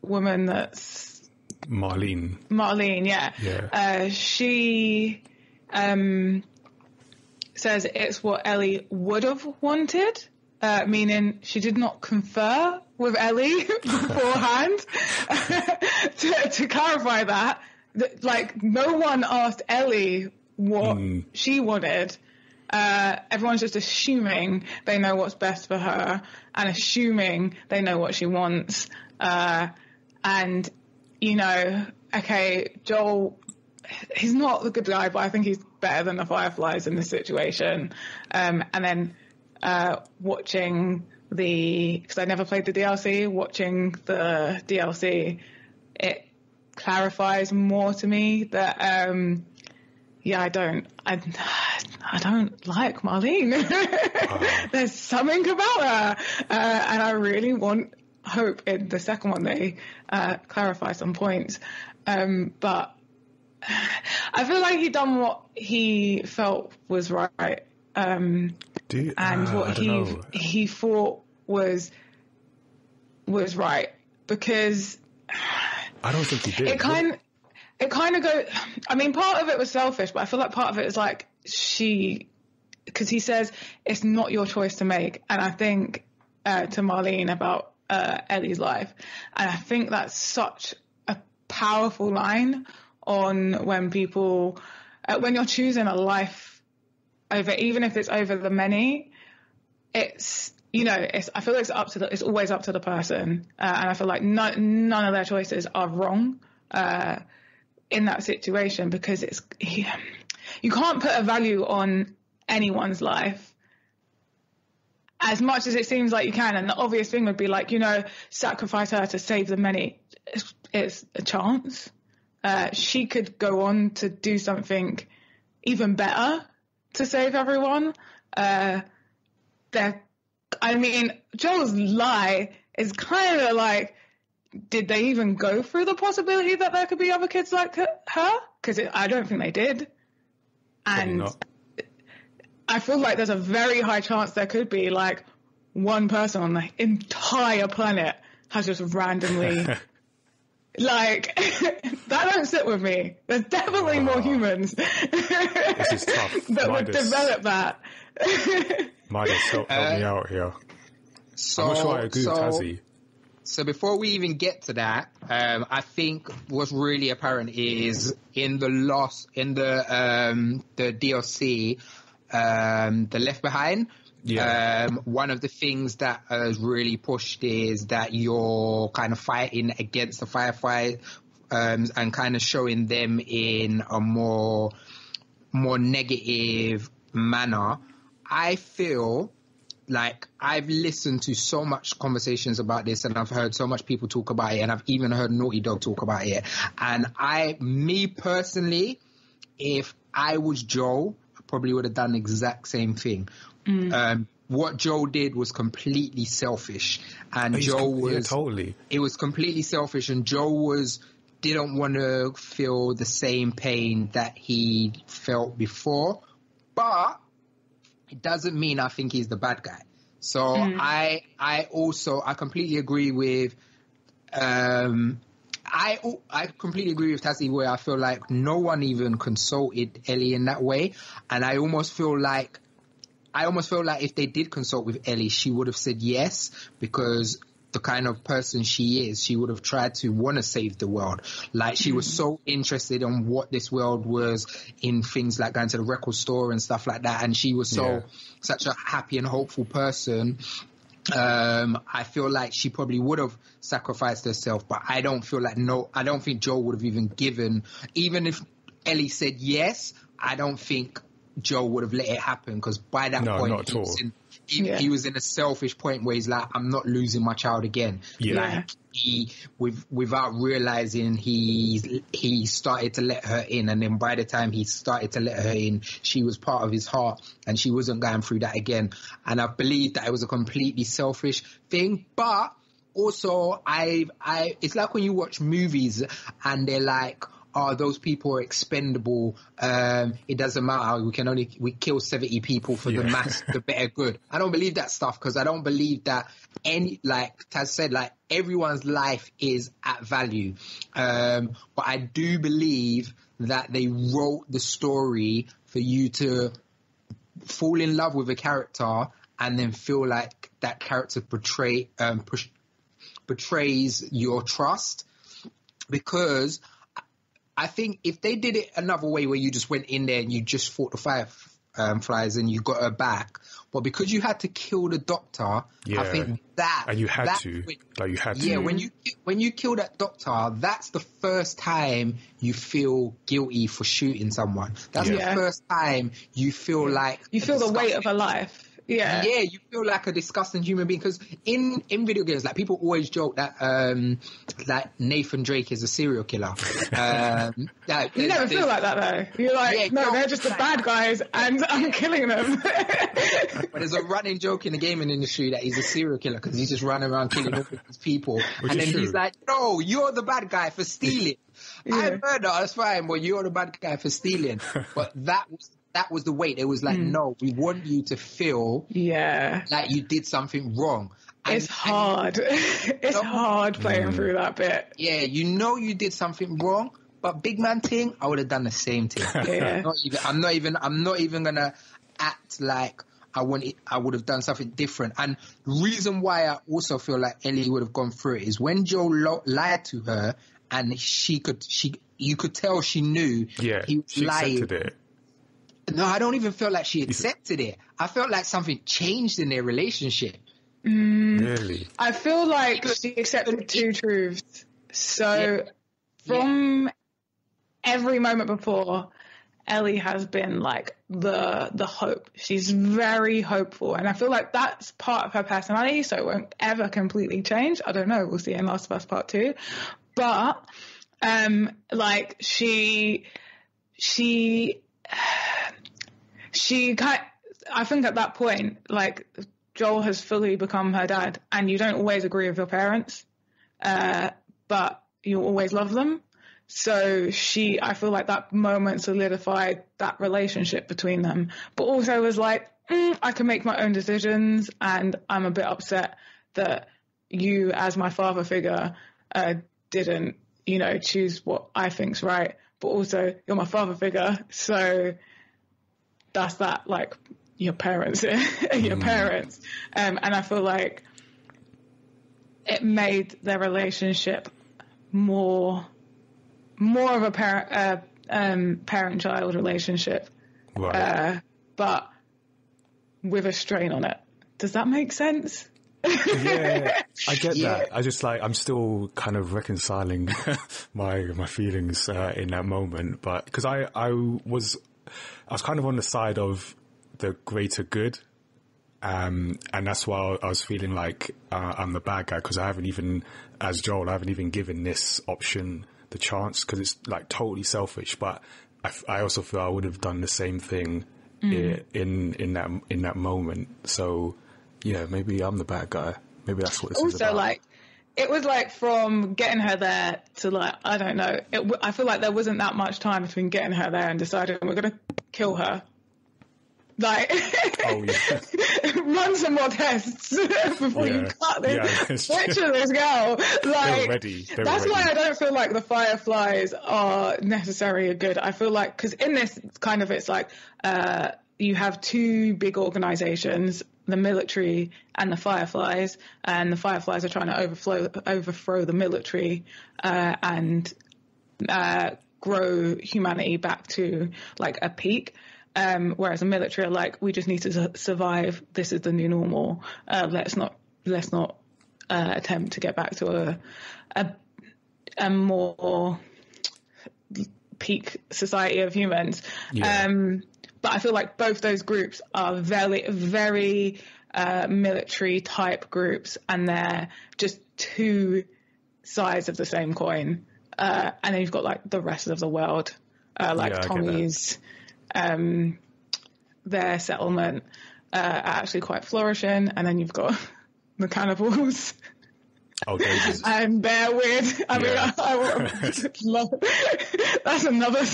woman that's... Marlene. Marlene, yeah. yeah. Uh, she um, says it's what Ellie would have wanted, uh, meaning she did not confer with Ellie beforehand. to, to clarify that, that, like, no one asked Ellie what mm. she wanted. Uh, everyone's just assuming they know what's best for her and assuming they know what she wants. Uh, and, you know, okay, Joel, he's not the good guy, but I think he's better than the Fireflies in this situation. Um, and then uh, watching... the because I never played the D L C, watching the D L C, it clarifies more to me that um yeah I don't I, I don't like Marlene. uh. There's something about her, uh, and I really want hope in the second one they uh clarify some points, um but I feel like he done what he felt was right. Um, you, and uh, what he know. he thought was was right, because I don't think he did. It kind what? it kind of go. I mean, part of it was selfish, but I feel like part of it is like she, because he says it's not your choice to make, and I think uh, to Marlene about uh, Ellie's life, and I think that's such a powerful line on when people uh, when you're choosing a life. Over, even if it's over the many, it's, you know, it's, I feel like it's up to the, it's always up to the person. Uh, and I feel like no, none of their choices are wrong, uh, in that situation, because it's, yeah, you can't put a value on anyone's life as much as it seems like you can. And the obvious thing would be like, you know, sacrifice her to save the many. It's, it's a chance. Uh, she could go on to do something even better to save everyone. Uh, they're, I mean, Joel's lie is kind of like, did they even go through the possibility that there could be other kids like her? Because I don't think they did. And I feel like there's a very high chance there could be like one person on the entire planet has just randomly like that don't sit with me. There's definitely oh, more humans this is tough. that Midas. would develop that. Midas, help, help uh, me out here. So, I'm not sure I agree so, with Tazziii. So before we even get to that, um, I think what's really apparent is in the loss in the um, the D L C, um, the Left Behind. Yeah. Um, one of the things that is really pushed is that you're kind of fighting against the Fireflies, um, and kind of showing them in a more more negative manner. I feel like I've listened to so much conversations about this, and I've heard so much people talk about it, and I've even heard Naughty Dog talk about it. And I, me personally, if I was Joel, I probably would have done the exact same thing. Mm. Um, what Joel did was completely selfish, and Joel was yeah, totally. It was completely selfish, and Joel was didn't want to feel the same pain that he felt before. But it doesn't mean I think he's the bad guy. So mm. I, I also I completely agree with, um, I I completely agree with Tazziii, where I feel like no one even consulted Ellie in that way, and I almost feel like. I almost feel like if they did consult with Ellie, she would have said yes, because the kind of person she is, she would have tried to want to save the world. Like, she was so interested in what this world was, in things like going to the record store and stuff like that, and she was so yeah. such a happy and hopeful person. Um, I feel like she probably would have sacrificed herself, but I don't feel like no, I don't think Joel would have even given, even if Ellie said yes, I don't think Joel would have let it happen, because by that no, point not he, at was all. In, he, yeah. he was in a selfish point where he's like, I'm not losing my child again. Yeah. Like he, with, without realizing, he he started to let her in, and then by the time he started to let her in, she was part of his heart, and she wasn't going through that again. And I believe that it was a completely selfish thing, but also I I it's like when you watch movies and they're like, oh, those people are expendable. Um, it doesn't matter. We can only we kill seventy people for yeah. the mass, the better good. I don't believe that stuff, because I don't believe that any, like Taz said, like everyone's life is at value. Um, but I do believe that they wrote the story for you to fall in love with a character and then feel like that character betray um, push, betrays your trust, because I think if they did it another way where you just went in there and you just fought the Fireflies um, and you got her back, but because you had to kill the doctor, yeah. I think that... And you had that, to. When, like you had yeah, to. Yeah, when you, when you kill that doctor, that's the first time you feel guilty for shooting someone. That's yeah. the first time you feel like... You feel the weight of a life. Yeah, yeah, you feel like a disgusting human being, because in, in video games, like, people always joke that um, that Nathan Drake is a serial killer. Um, that, you never feel like that though. You're like, yeah, no, they're just the bad guys, and I'm killing them. But there's a running joke in the gaming industry that he's a serial killer because he's just running around killing all these people, Which and then true. he's like, no, you're the bad guy for stealing. Yeah. I murder, that's fine, but you're the bad guy for stealing. But that was. That was the weight. It was like, mm. no, we want you to feel yeah. like you did something wrong. And, it's hard. And, it's hard playing mm. through that bit. Yeah, you know you did something wrong, but big man thing, I would have done the same thing. Yeah. I'm, not even, I'm not even. I'm not even gonna act like I want it, I would have done something different. And the reason why I also feel like Ellie would have gone through it is when Joel lied to her, and she could. She you could tell she knew. Yeah, he was she lying. Accepted it. No, I don't even feel like she accepted it. I felt like something changed in their relationship. Mm, really? I feel like she accepted two truths. So yeah. from yeah. every moment before, Ellie has been like the the hope. She's very hopeful. And I feel like that's part of her personality, so it won't ever completely change. I don't know. We'll see in Last of Us Part two. But, um, like, she... she... She kind of, I think at that point, like, Joel has fully become her dad, and you don't always agree with your parents, uh, but you always love them. So she, I feel like that moment solidified that relationship between them, but also was like, mm, I can make my own decisions, and I'm a bit upset that you, as my father figure, uh, didn't, you know, choose what I think's right. But also, you're my father figure, so that's that, like, your parents, your mm. parents. Um, and I feel like it made their relationship more more of a parent, uh, um, parent-child relationship, right. uh, but with a strain on it. Does that make sense? Yeah, I get yeah. that. I just like, I'm still kind of reconciling my my feelings uh, in that moment, but because I I was I was kind of on the side of the greater good, um, and that's why I was feeling like uh, I'm the bad guy, because I haven't even, as Joel, I haven't even given this option the chance, because it's like totally selfish. But I, I also feel I would have done the same thing mm. in in that in that moment. So. Yeah, maybe I'm the bad guy. Maybe that's what this also, is about. Also, like, it was, like, from getting her there to, like, I don't know. It w- I feel like there wasn't that much time between getting her there and deciding we're going to kill her. Like, oh, yeah. run some more tests before yeah. you cut this yeah. picture of this girl. Like, ready. That's ready. Why I don't feel like the Fireflies are necessarily good. I feel like, because in this, kind of, it's like... uh you have two big organizations, the military and the Fireflies, and the Fireflies are trying to overflow, overthrow the military uh, and uh, grow humanity back to like a peak. Um, whereas the military are like, we just need to survive. This is the new normal. Uh, let's not let's not uh, attempt to get back to a a, a more peak society of humans. Yeah. Um, but I feel like both those groups are very, very uh, military type groups, and they're just two sides of the same coin. Uh, and then you've got like the rest of the world, uh, like yeah, Tommy's. Um, their settlement uh, are actually quite flourishing, and then you've got the cannibals. Okay, just... and they're weird. I yeah. mean, I, I love it. That's another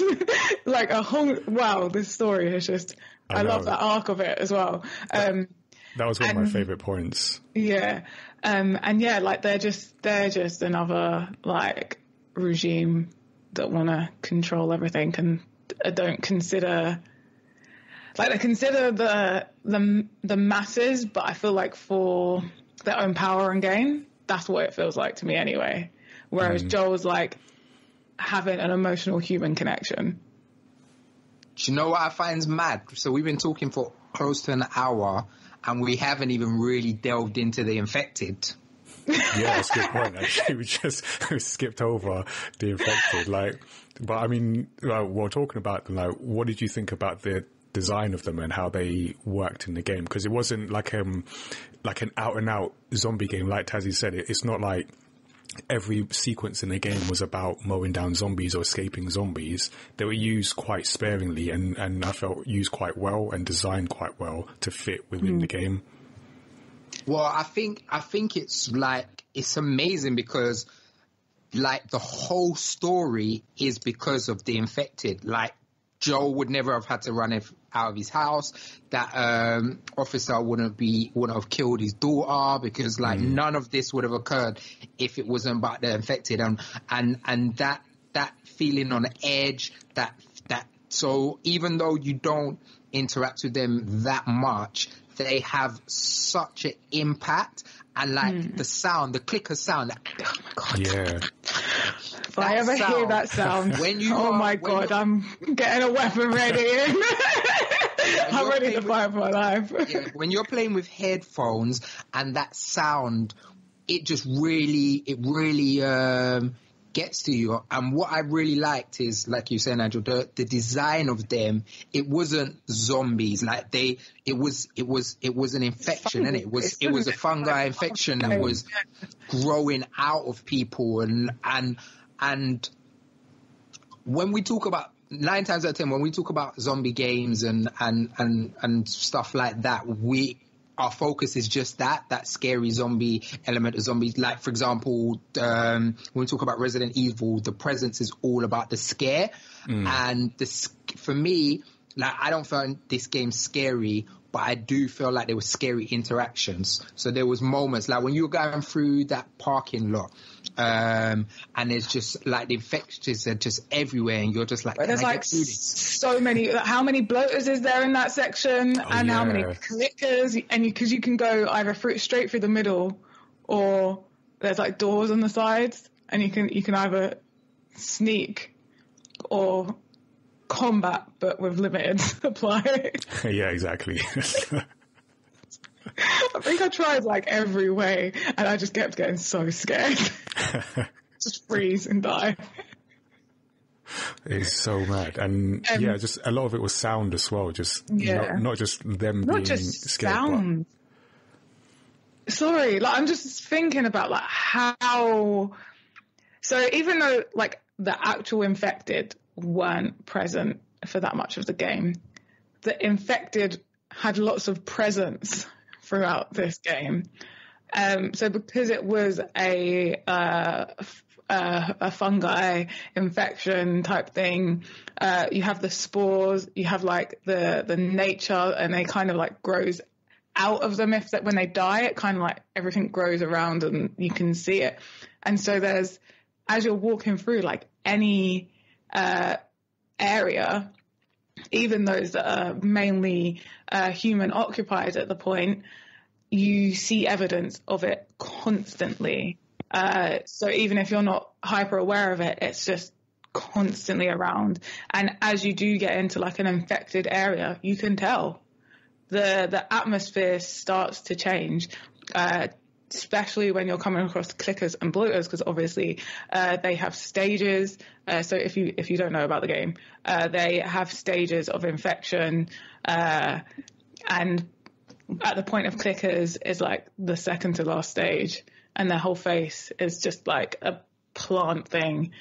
like a whole wow. This story is just I, I love that arc of it as well. Um, that was one and, of my favorite points. Yeah, um, and yeah, like they're just they're just another like regime that want to control everything and. I don't consider like I consider the the the masses, but I feel like for their own power and gain, that's what it feels like to me anyway. Whereas mm. Joel's like having an emotional human connection. Do you know what I find's mad? So we've been talking for close to an hour, and we haven't even really delved into the infected. Yeah, that's a good point. Actually, we just we skipped over the infected. Like, but I mean, like, we're talking about them. Like, what did you think about the design of them and how they worked in the game? Because it wasn't like um like an out and out zombie game, like Tazziii said. It, it's not like every sequence in the game was about mowing down zombies or escaping zombies. They were used quite sparingly, and and I felt used quite well and designed quite well to fit within mm. the game. Well, I think I think it's like it's amazing because like the whole story is because of the infected. Like Joel would never have had to run out of his house. That um, officer wouldn't be wouldn't have killed his daughter because like mm. none of this would have occurred if it wasn't about the infected. And and and that that feeling on the edge. That that so even though you don't interact with them that much. They have such an impact, and like mm. the sound, the clicker sound. Like, oh my god! Yeah. If I ever sound, hear that sound, when you oh are, my god, I'm getting a weapon ready. I'm ready to fight for my life. Yeah, when you're playing with headphones and that sound, it just really, it really um, gets to you. And what I really liked is, like you said, Nigel, the, the design of them. It wasn't zombies, like they. It was, it was, it was an infection, and it? it was, it was a fungi infection that was growing out of people, and and and when we talk about nine times out of ten, when we talk about zombie games and and and and stuff like that, we our focus is just that that scary zombie element of zombies. Like for example, um, when we talk about Resident Evil, the presence is all about the scare, mm. and the for me. Like, I don't find this game scary, but I do feel like there were scary interactions. So there was moments, like when you were going through that parking lot, um, and there's just, like, the infections are just everywhere, and you're just like, but there's, like, so many, like, how many bloaters is there in that section, oh, and yeah. how many clickers, and because you, you can go either through, straight through the middle, or there's, like, doors on the sides, and you can you can either sneak or... combat but with limited supply. Yeah, exactly. I think I tried like every way and I just kept getting so scared. Just freeze and die. It's so mad. And um, yeah, just a lot of it was sound as well. Just yeah. not, not just them not being just scared. Sound. But... Sorry, like I'm just thinking about like how so even though like the actual infected weren't present for that much of the game. The infected had lots of presence throughout this game. Um, so because it was a uh, f uh, a fungi infection type thing, uh, you have the spores, you have like the the nature, and they kind of like grows out of them. If that when they die, it kind of like everything grows around and you can see it. And so there's as you're walking through, like any Uh, area even those that are mainly uh, human occupied at the point, you see evidence of it constantly. Uh, so even if you're not hyper aware of it, it's just constantly around. And as you do get into like an infected area, you can tell the the atmosphere starts to change, uh, especially when you're coming across clickers and bloaters, because obviously uh, they have stages. Uh, so if you if you don't know about the game, uh, they have stages of infection, uh, and at the point of clickers is like the second to last stage, and their whole face is just like a plant thing.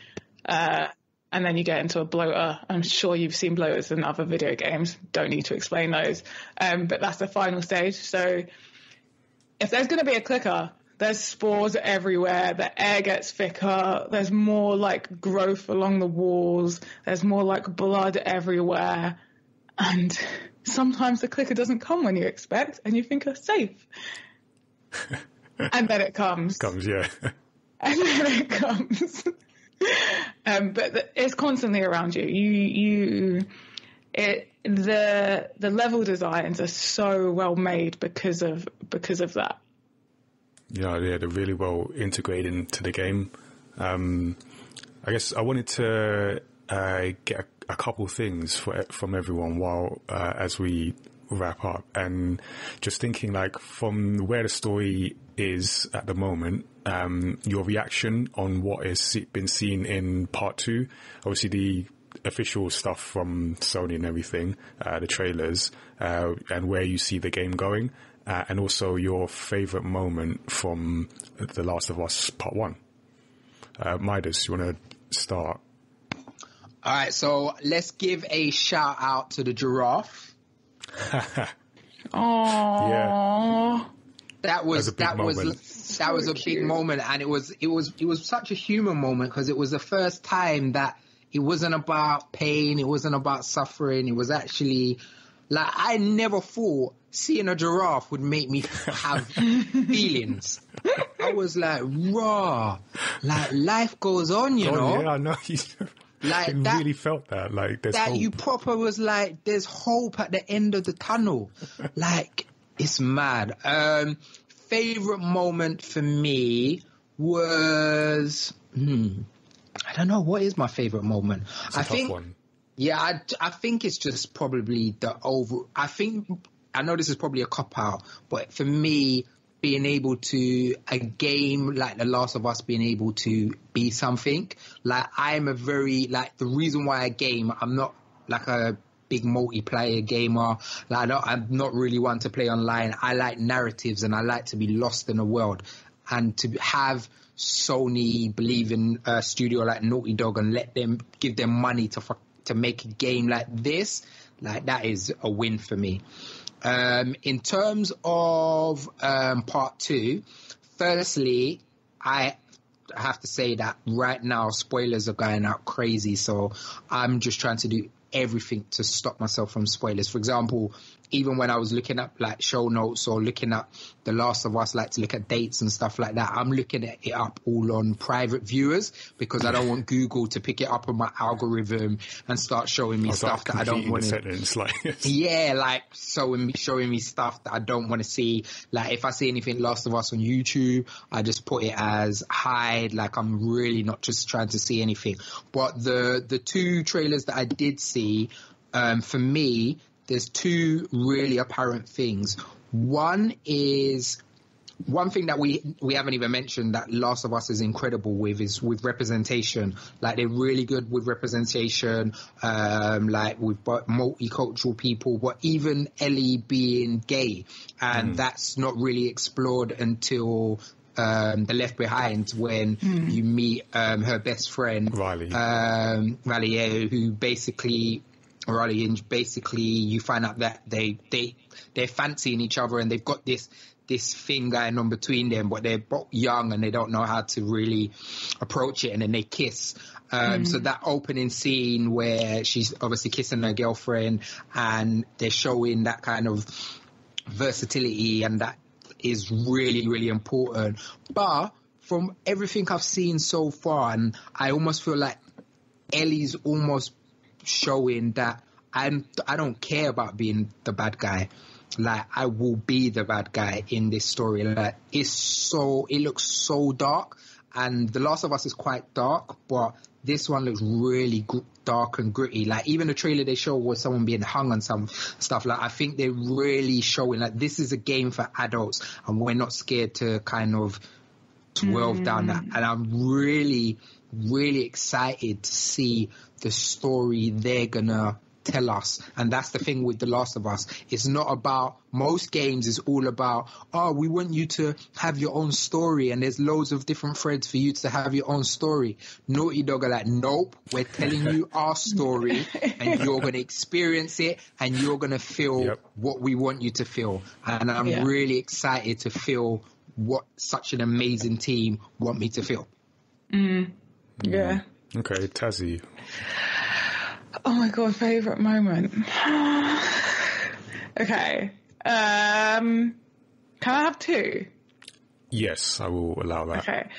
Uh, and then you get into a bloater. I'm sure you've seen bloaters in other video games. Don't need to explain those. Um, but that's the final stage. So if there's going to be a clicker, there's spores everywhere. The air gets thicker. There's more like growth along the walls. There's more like blood everywhere. And sometimes the clicker doesn't come when you expect and you think you're safe. And then it comes. Comes, yeah. And then it comes. Um, but the, it's constantly around you. You, you, it. The the level designs are so well made because of because of that. Yeah, yeah, they're really well integrated into the game. Um, I guess I wanted to uh, get a, a couple things for, from everyone while uh, as we wrap up, and just thinking like from where the story is at the moment. Um, your reaction on what has been seen in part two, obviously the official stuff from Sony and everything, uh, the trailers, uh, and where you see the game going, uh, and also your favourite moment from The Last of Us Part One. Uh, Midas, you want to start? All right, so let's give a shout out to the giraffe. Oh, yeah. That was, that was, that was, so that was a cute. big moment. And it was, it was, it was such a human moment, because it was the first time that it wasn't about pain. It wasn't about suffering. It was actually like, I never thought seeing a giraffe would make me have feelings. I was like, raw, like life goes on, you God, know? Yeah, I know. Like I that, really felt that, like there's that hope. You proper was like, there's hope at the end of the tunnel. Like, it's mad. Um, favorite moment for me was, hmm, I don't know, what is my favorite moment? It's I a think, tough one. yeah, I, I think it's just probably the over. I think, I know this is probably a cop out, but for me, being able to, a game like The Last of Us being able to be something, like I'm a very, like the reason why I game, I'm not like a big multiplayer gamer. Like, I don't, I'm not really one to play online. I like narratives and I like to be lost in the world. And to have Sony believe in a studio like Naughty Dog and let them give them money to to make a game like this, like that is a win for me. Um, in terms of um, part two, firstly, I have to say that right now spoilers are going out crazy, so I'm just trying to do everything to stop myself from spoilers. For example, even when I was looking up like show notes or looking up The Last of Us, like to look at dates and stuff like that, I'm looking at it up all on private viewers, because I don't want Google to pick it up on my algorithm and start showing me oh, stuff that I don't want to like, yeah like showing me showing me stuff that I don't want to see. Like if I see anything Last of Us on YouTube, I just put it as hide. Like I'm really not just trying to see anything. But the the two trailers that I did see, um, for me there's two really apparent things. One is one thing that we we haven't even mentioned that Last of Us is incredible with is with representation. Like they're really good with representation, um, like with multicultural people, but even Ellie being gay, and mm. that's not really explored until um, the Left Behind, when mm. you meet um, her best friend Riley, um, Riley, who basically. Riley, and basically you find out that they they they're fancying each other and they've got this this thing going on between them, but they're both young and they don't know how to really approach it, and then they kiss. Um, mm. So that opening scene where she's obviously kissing her girlfriend and they're showing that kind of versatility, and that is really really important. But from everything I've seen so far, and I almost feel like Ellie's almost showing that I'm, I don't care about being the bad guy. Like, I will be the bad guy in this story. Like, it's so, it looks so dark. And The Last of Us is quite dark, but this one looks really gr- dark and gritty. Like, even the trailer they show was someone being hung on some stuff. Like, I think they're really showing, like, this is a game for adults, and we're not scared to kind of dwell mm. down that. And I'm really, really excited to see the story they're going to tell us. And that's the thing with The Last of Us. It's not about, most games is all about, oh, we want you to have your own story and there's loads of different threads for you to have your own story. Naughty Dog are like, nope, we're telling you our story and you're going to experience it and you're going to feel yep. what we want you to feel. And I'm yeah. really excited to feel what such an amazing team want me to feel. Mm. Yeah. yeah. Okay, Tazziii. Oh my god, favourite moment. Okay. Um, can I have two? Yes, I will allow that. Okay.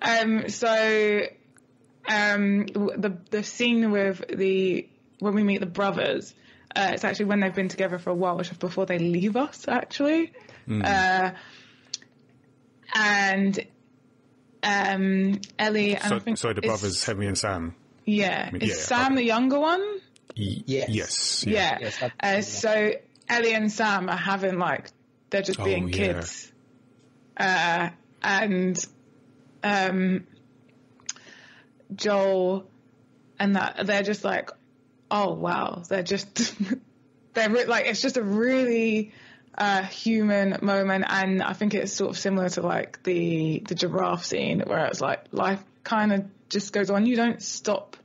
Um, so um, the the scene with the, when we meet the brothers, uh, it's actually when they've been together for a while, which is before they leave us, actually. Mm. Uh, and um, Ellie and so, I think sorry, the brothers, Henry and Sam. Yeah. Is yeah, Sam okay. the younger one? Yes. Yes. Yeah. Yes, uh, yeah. So Ellie and Sam are having, like, they're just oh, being kids. Yeah. Uh, and um, Joel and that, they're just like, oh, wow. They're just, they're re- like, it's just a really uh, human moment. And I think it's sort of similar to, like, the, the giraffe scene where it's like, life kind of just goes on. You don't stop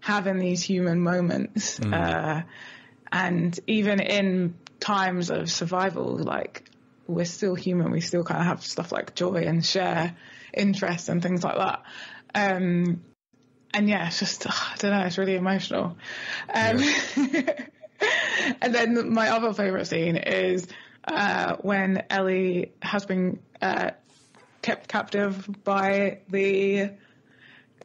having these human moments. Mm. Uh, and even in times of survival, like, we're still human. We still kind of have stuff like joy and share interests and things like that. Um, and yeah, it's just, ugh, I don't know, it's really emotional. Um, yeah. And then my other favorite scene is uh, when Ellie has been uh, kept captive by the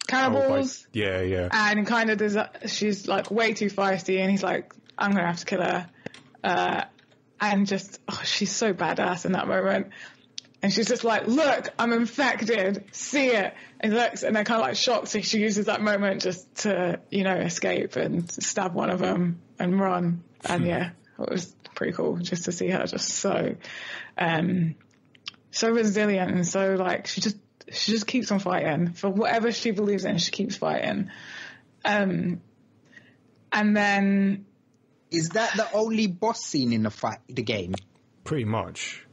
cannibals. Oh, by, yeah, yeah. And kind of, does, she's like way too feisty, and he's like, I'm going to have to kill her. Uh, and just, oh, she's so badass in that moment. And she's just like, look, I'm infected. See it. And looks, and they're kind of like shocked. So she uses that moment just to, you know, escape and stab one of them and run. And yeah, it was pretty cool just to see her just so, um, so resilient. And so, like, she just, she just keeps on fighting for whatever she believes in. She keeps fighting. Um, and then, is that the only boss scene in the fight, the game? Pretty much.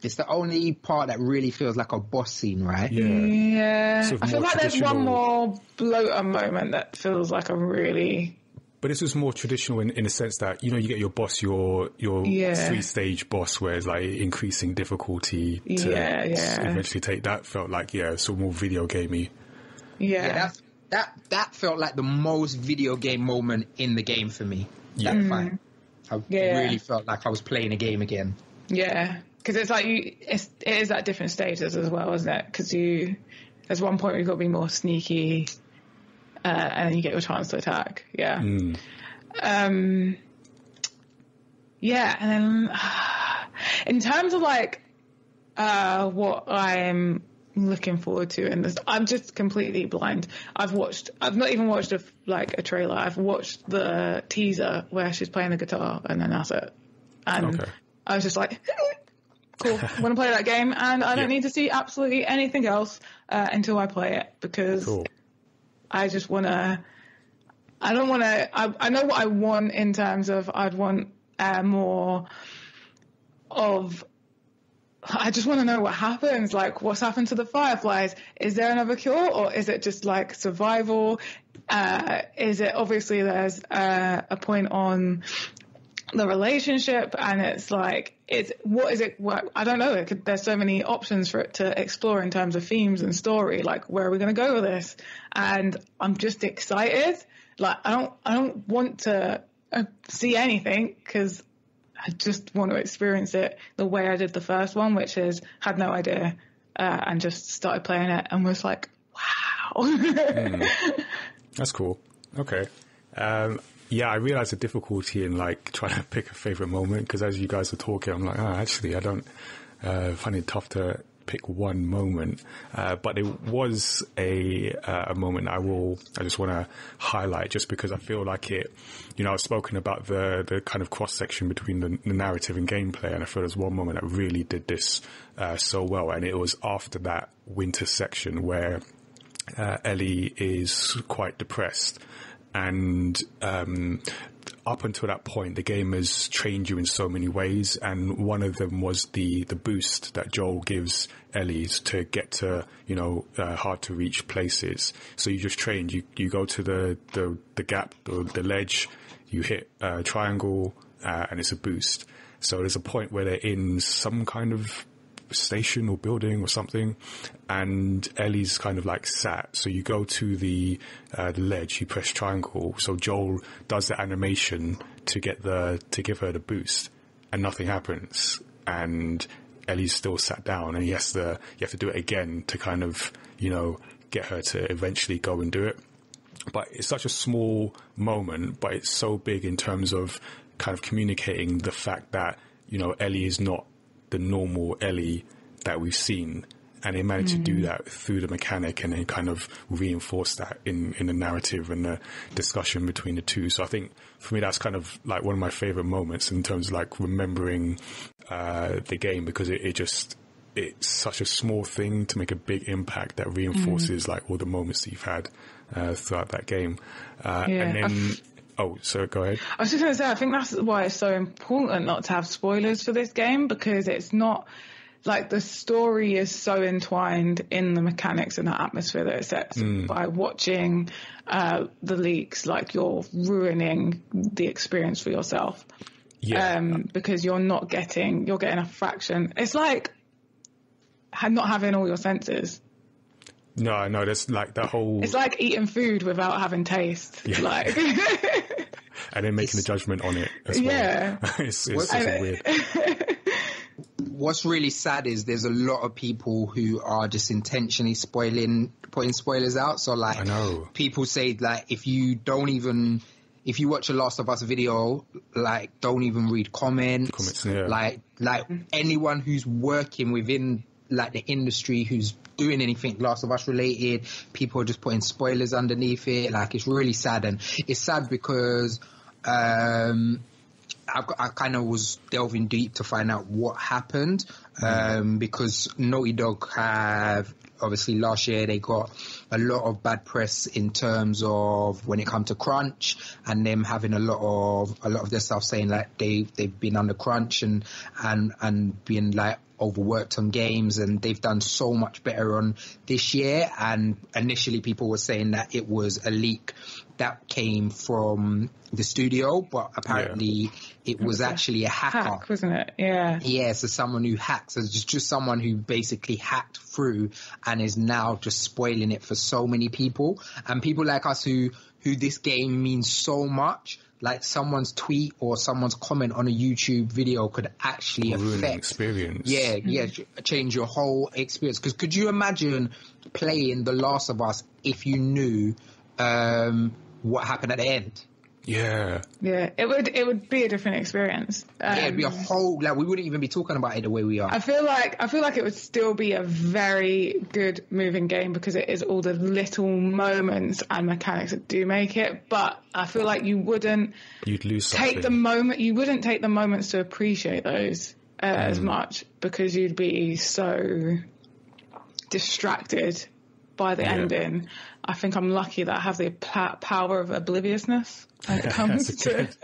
It's the only part that really feels like a boss scene, right? Yeah. yeah. Sort of I feel like traditional, there's one more bloater moment that feels like a really. But this was more traditional in, in the sense that, you know, you get your boss, your your yeah. three-stage boss, where it's like increasing difficulty to yeah, yeah. eventually take that. Felt like, yeah, sort of more video gamey. Yeah. yeah that's- That that felt like the most video game moment in the game for me. Yeah, that fight. I yeah. really felt like I was playing a game again. Yeah, because it's like you, it's, it is at different stages as well, isn't it? Because you, there's one point where you've got to be more sneaky, uh, and then you get your chance to attack. Yeah, mm. um, yeah, and then in terms of like uh, what I'm looking forward to in this, I'm just completely blind. I've watched I've not even watched a, like a trailer. I've watched the teaser where she's playing the guitar, and then that's it. And okay. I was just like, cool, I want to play that game, and I don't yeah. need to see absolutely anything else uh, until I play it, because cool. I just want to I don't want to I, I know what I want in terms of, I'd want uh, more of, I just want to know what happens. Like, what's happened to the Fireflies? Is there another cure, or is it just like survival? Uh, is it, obviously there's uh, a point on the relationship, and it's like, it's, what is it? What, I don't know. It could, there's so many options for it to explore in terms of themes and story. Like, where are we going to go with this? And I'm just excited. Like, I don't, I don't want to see anything, because I just want to experience it the way I did the first one, which is had no idea uh, and just started playing it and was like, wow. mm. That's cool. Okay. Um, yeah, I realized the difficulty in like trying to pick a favorite moment, because as you guys were talking, I'm like, oh, actually, I don't uh, find it tough to pick one moment. Uh, but it was a uh, a moment I will, I just want to highlight, just because I feel like it, you know, I've spoken about the, the kind of cross-section between the, the narrative and gameplay, and I feel there's one moment that really did this uh, so well, and it was after that winter section where uh, Ellie is quite depressed. And um, up until that point, the game has trained you in so many ways, and one of them was the the boost that Joel gives Ellie to get to, you know, uh, hard to reach places. So you just trained, you you go to the the, the gap, the, the ledge, you hit a triangle, uh, and it's a boost. So there's a point where they're in some kind of station or building or something, and Ellie's kind of like sat, so you go to the uh the ledge, you press triangle, so Joel does the animation to get the to give her the boost, and nothing happens, and Ellie's still sat down, and he has to you have to do it again to kind of, you know, get her to eventually go and do it. But it's such a small moment, but it's so big in terms of kind of communicating the fact that, you know, Ellie is not the normal Ellie that we've seen, and they managed mm. to do that through the mechanic, and then kind of reinforce that in in the narrative and the discussion between the two. So I think for me that's kind of like one of my favorite moments in terms of like remembering uh the game, because it, it just it's such a small thing to make a big impact that reinforces mm. like all the moments that you've had uh throughout that game. uh yeah. And then Oh, so go ahead. I was just going to say, I think that's why it's so important not to have spoilers for this game, because it's not like the story is so entwined in the mechanics and the atmosphere that it sets. Mm. By watching uh, the leaks, like, you're ruining the experience for yourself. Yeah. Um, because you're not getting, you're getting a fraction. It's like not having all your senses. No, no, that's like that whole... It's like eating food without having taste. Yeah. Like... and then making it's... a judgment on it as well. Yeah. it's it's something weird. What's really sad is there's a lot of people who are just intentionally spoiling, putting spoilers out. So, like, I know. People say, like, if you don't even... If you watch a Last of Us video, like, don't even read comments. Comments, yeah. Like, like anyone who's working within... like the industry who's doing anything Last of Us related, people are just putting spoilers underneath it. Like, it's really sad, and it's sad because um I've got, I kind of was delving deep to find out what happened, um because Naughty Dog have obviously last year they got a lot of bad press in terms of when it comes to crunch, and them having a lot of a lot of their stuff saying like they they've been under crunch and and and being like overworked on games, and they've done so much better on this year. And initially people were saying that it was a leak that came from the studio, but apparently yeah. it was actually a hacker, hack, wasn't it? Yeah. Yeah, so someone who hacks, so it's just, just someone who basically hacked through and is now just spoiling it for so many people, and people like us who who this game means so much. Like, someone's tweet or someone's comment on a YouTube video could actually ruin affect experience. Yeah, yeah, change your whole experience. Because could you imagine playing The Last of Us if you knew um, what happened at the end? Yeah, yeah, it would it would be a different experience. Um, yeah, it'd be a whole like we wouldn't even be talking about it the way we are. I feel like I feel like it would still be a very good moving game, because it is all the little moments and mechanics that do make it. But I feel like you wouldn't you'd lose something. take the moment. You wouldn't take the moments to appreciate those uh, um, as much, because you'd be so distracted by the yeah. ending. I think I'm lucky that I have the pl- power of obliviousness. When it comes that's, a to good,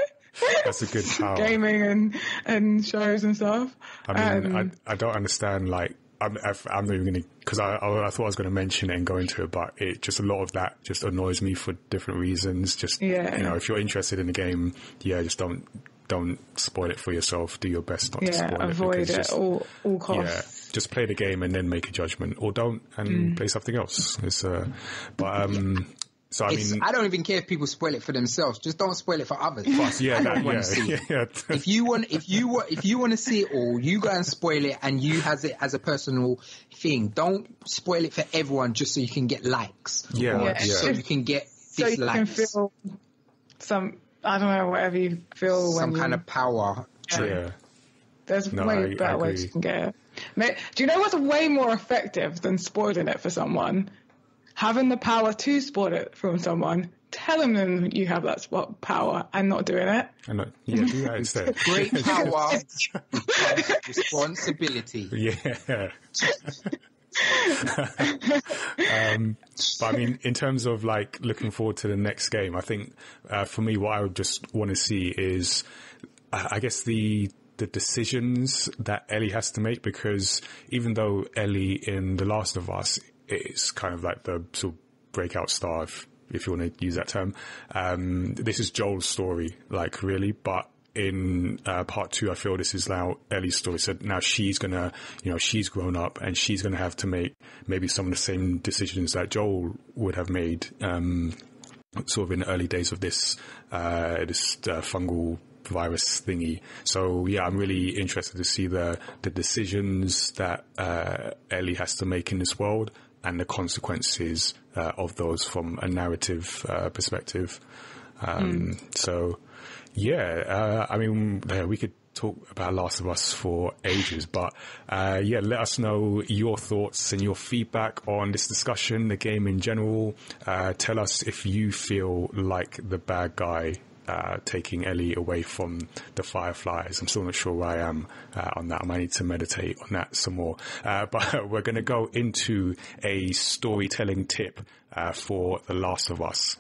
that's a good power. Gaming and, and shows and stuff. I mean, um, I, I don't understand, like, I'm, I'm not even going to, because I, I, I thought I was going to mention it and go into it, but it just, a lot of that just annoys me for different reasons. Just, yeah. you know, if you're interested in the game, yeah, just don't, don't spoil it for yourself. Do your best not yeah, to spoil it. Avoid it at all, all costs. Yeah, just play the game and then make a judgment, or don't and mm. play something else. It's, uh, but, um, So I it's, mean, I don't even care if people spoil it for themselves. Just don't spoil it for others. Plus, yeah, that, yeah, yeah, yeah. If you want, if you want, if you want to see it all, you go and spoil it, and you has it as a personal thing. Don't spoil it for everyone just so you can get likes. Yeah, or yeah. so you can get dislikes. So you can feel some I don't know, whatever you feel. Some when kind you, of power trip. Yeah. There's no, way I, better I ways you can get it. Do you know what's way more effective than spoiling it for someone? Having the power to spoil it from someone, telling them you have that spot power and not doing it. And not, yeah, do that instead. Great power, responsibility. Yeah. um, but I mean, in terms of like looking forward to the next game, I think uh, for me, what I would just want to see is, uh, I guess the the decisions that Ellie has to make, because even though Ellie in The Last of Us is kind of like the sort of breakout star, if, if you want to use that term, um, this is Joel's story, like really, but in uh, part two, I feel this is now Ellie's story. So now she's gonna, you know, she's grown up and she's gonna have to make maybe some of the same decisions that Joel would have made, um, sort of in the early days of this, uh, this uh, fungal virus thingy. So yeah, I'm really interested to see the the decisions that uh, Ellie has to make in this world and the consequences uh, of those from a narrative uh, perspective. Um, mm. So. Yeah, uh, I mean, yeah, we could talk about Last of Us for ages, but uh, yeah, let us know your thoughts and your feedback on this discussion, the game in general. Uh, tell us if you feel like the bad guy uh, taking Ellie away from the Fireflies. I'm still not sure where I am uh, on that. I might need to meditate on that some more. Uh, but we're going to go into a storytelling tip uh, for The Last of Us.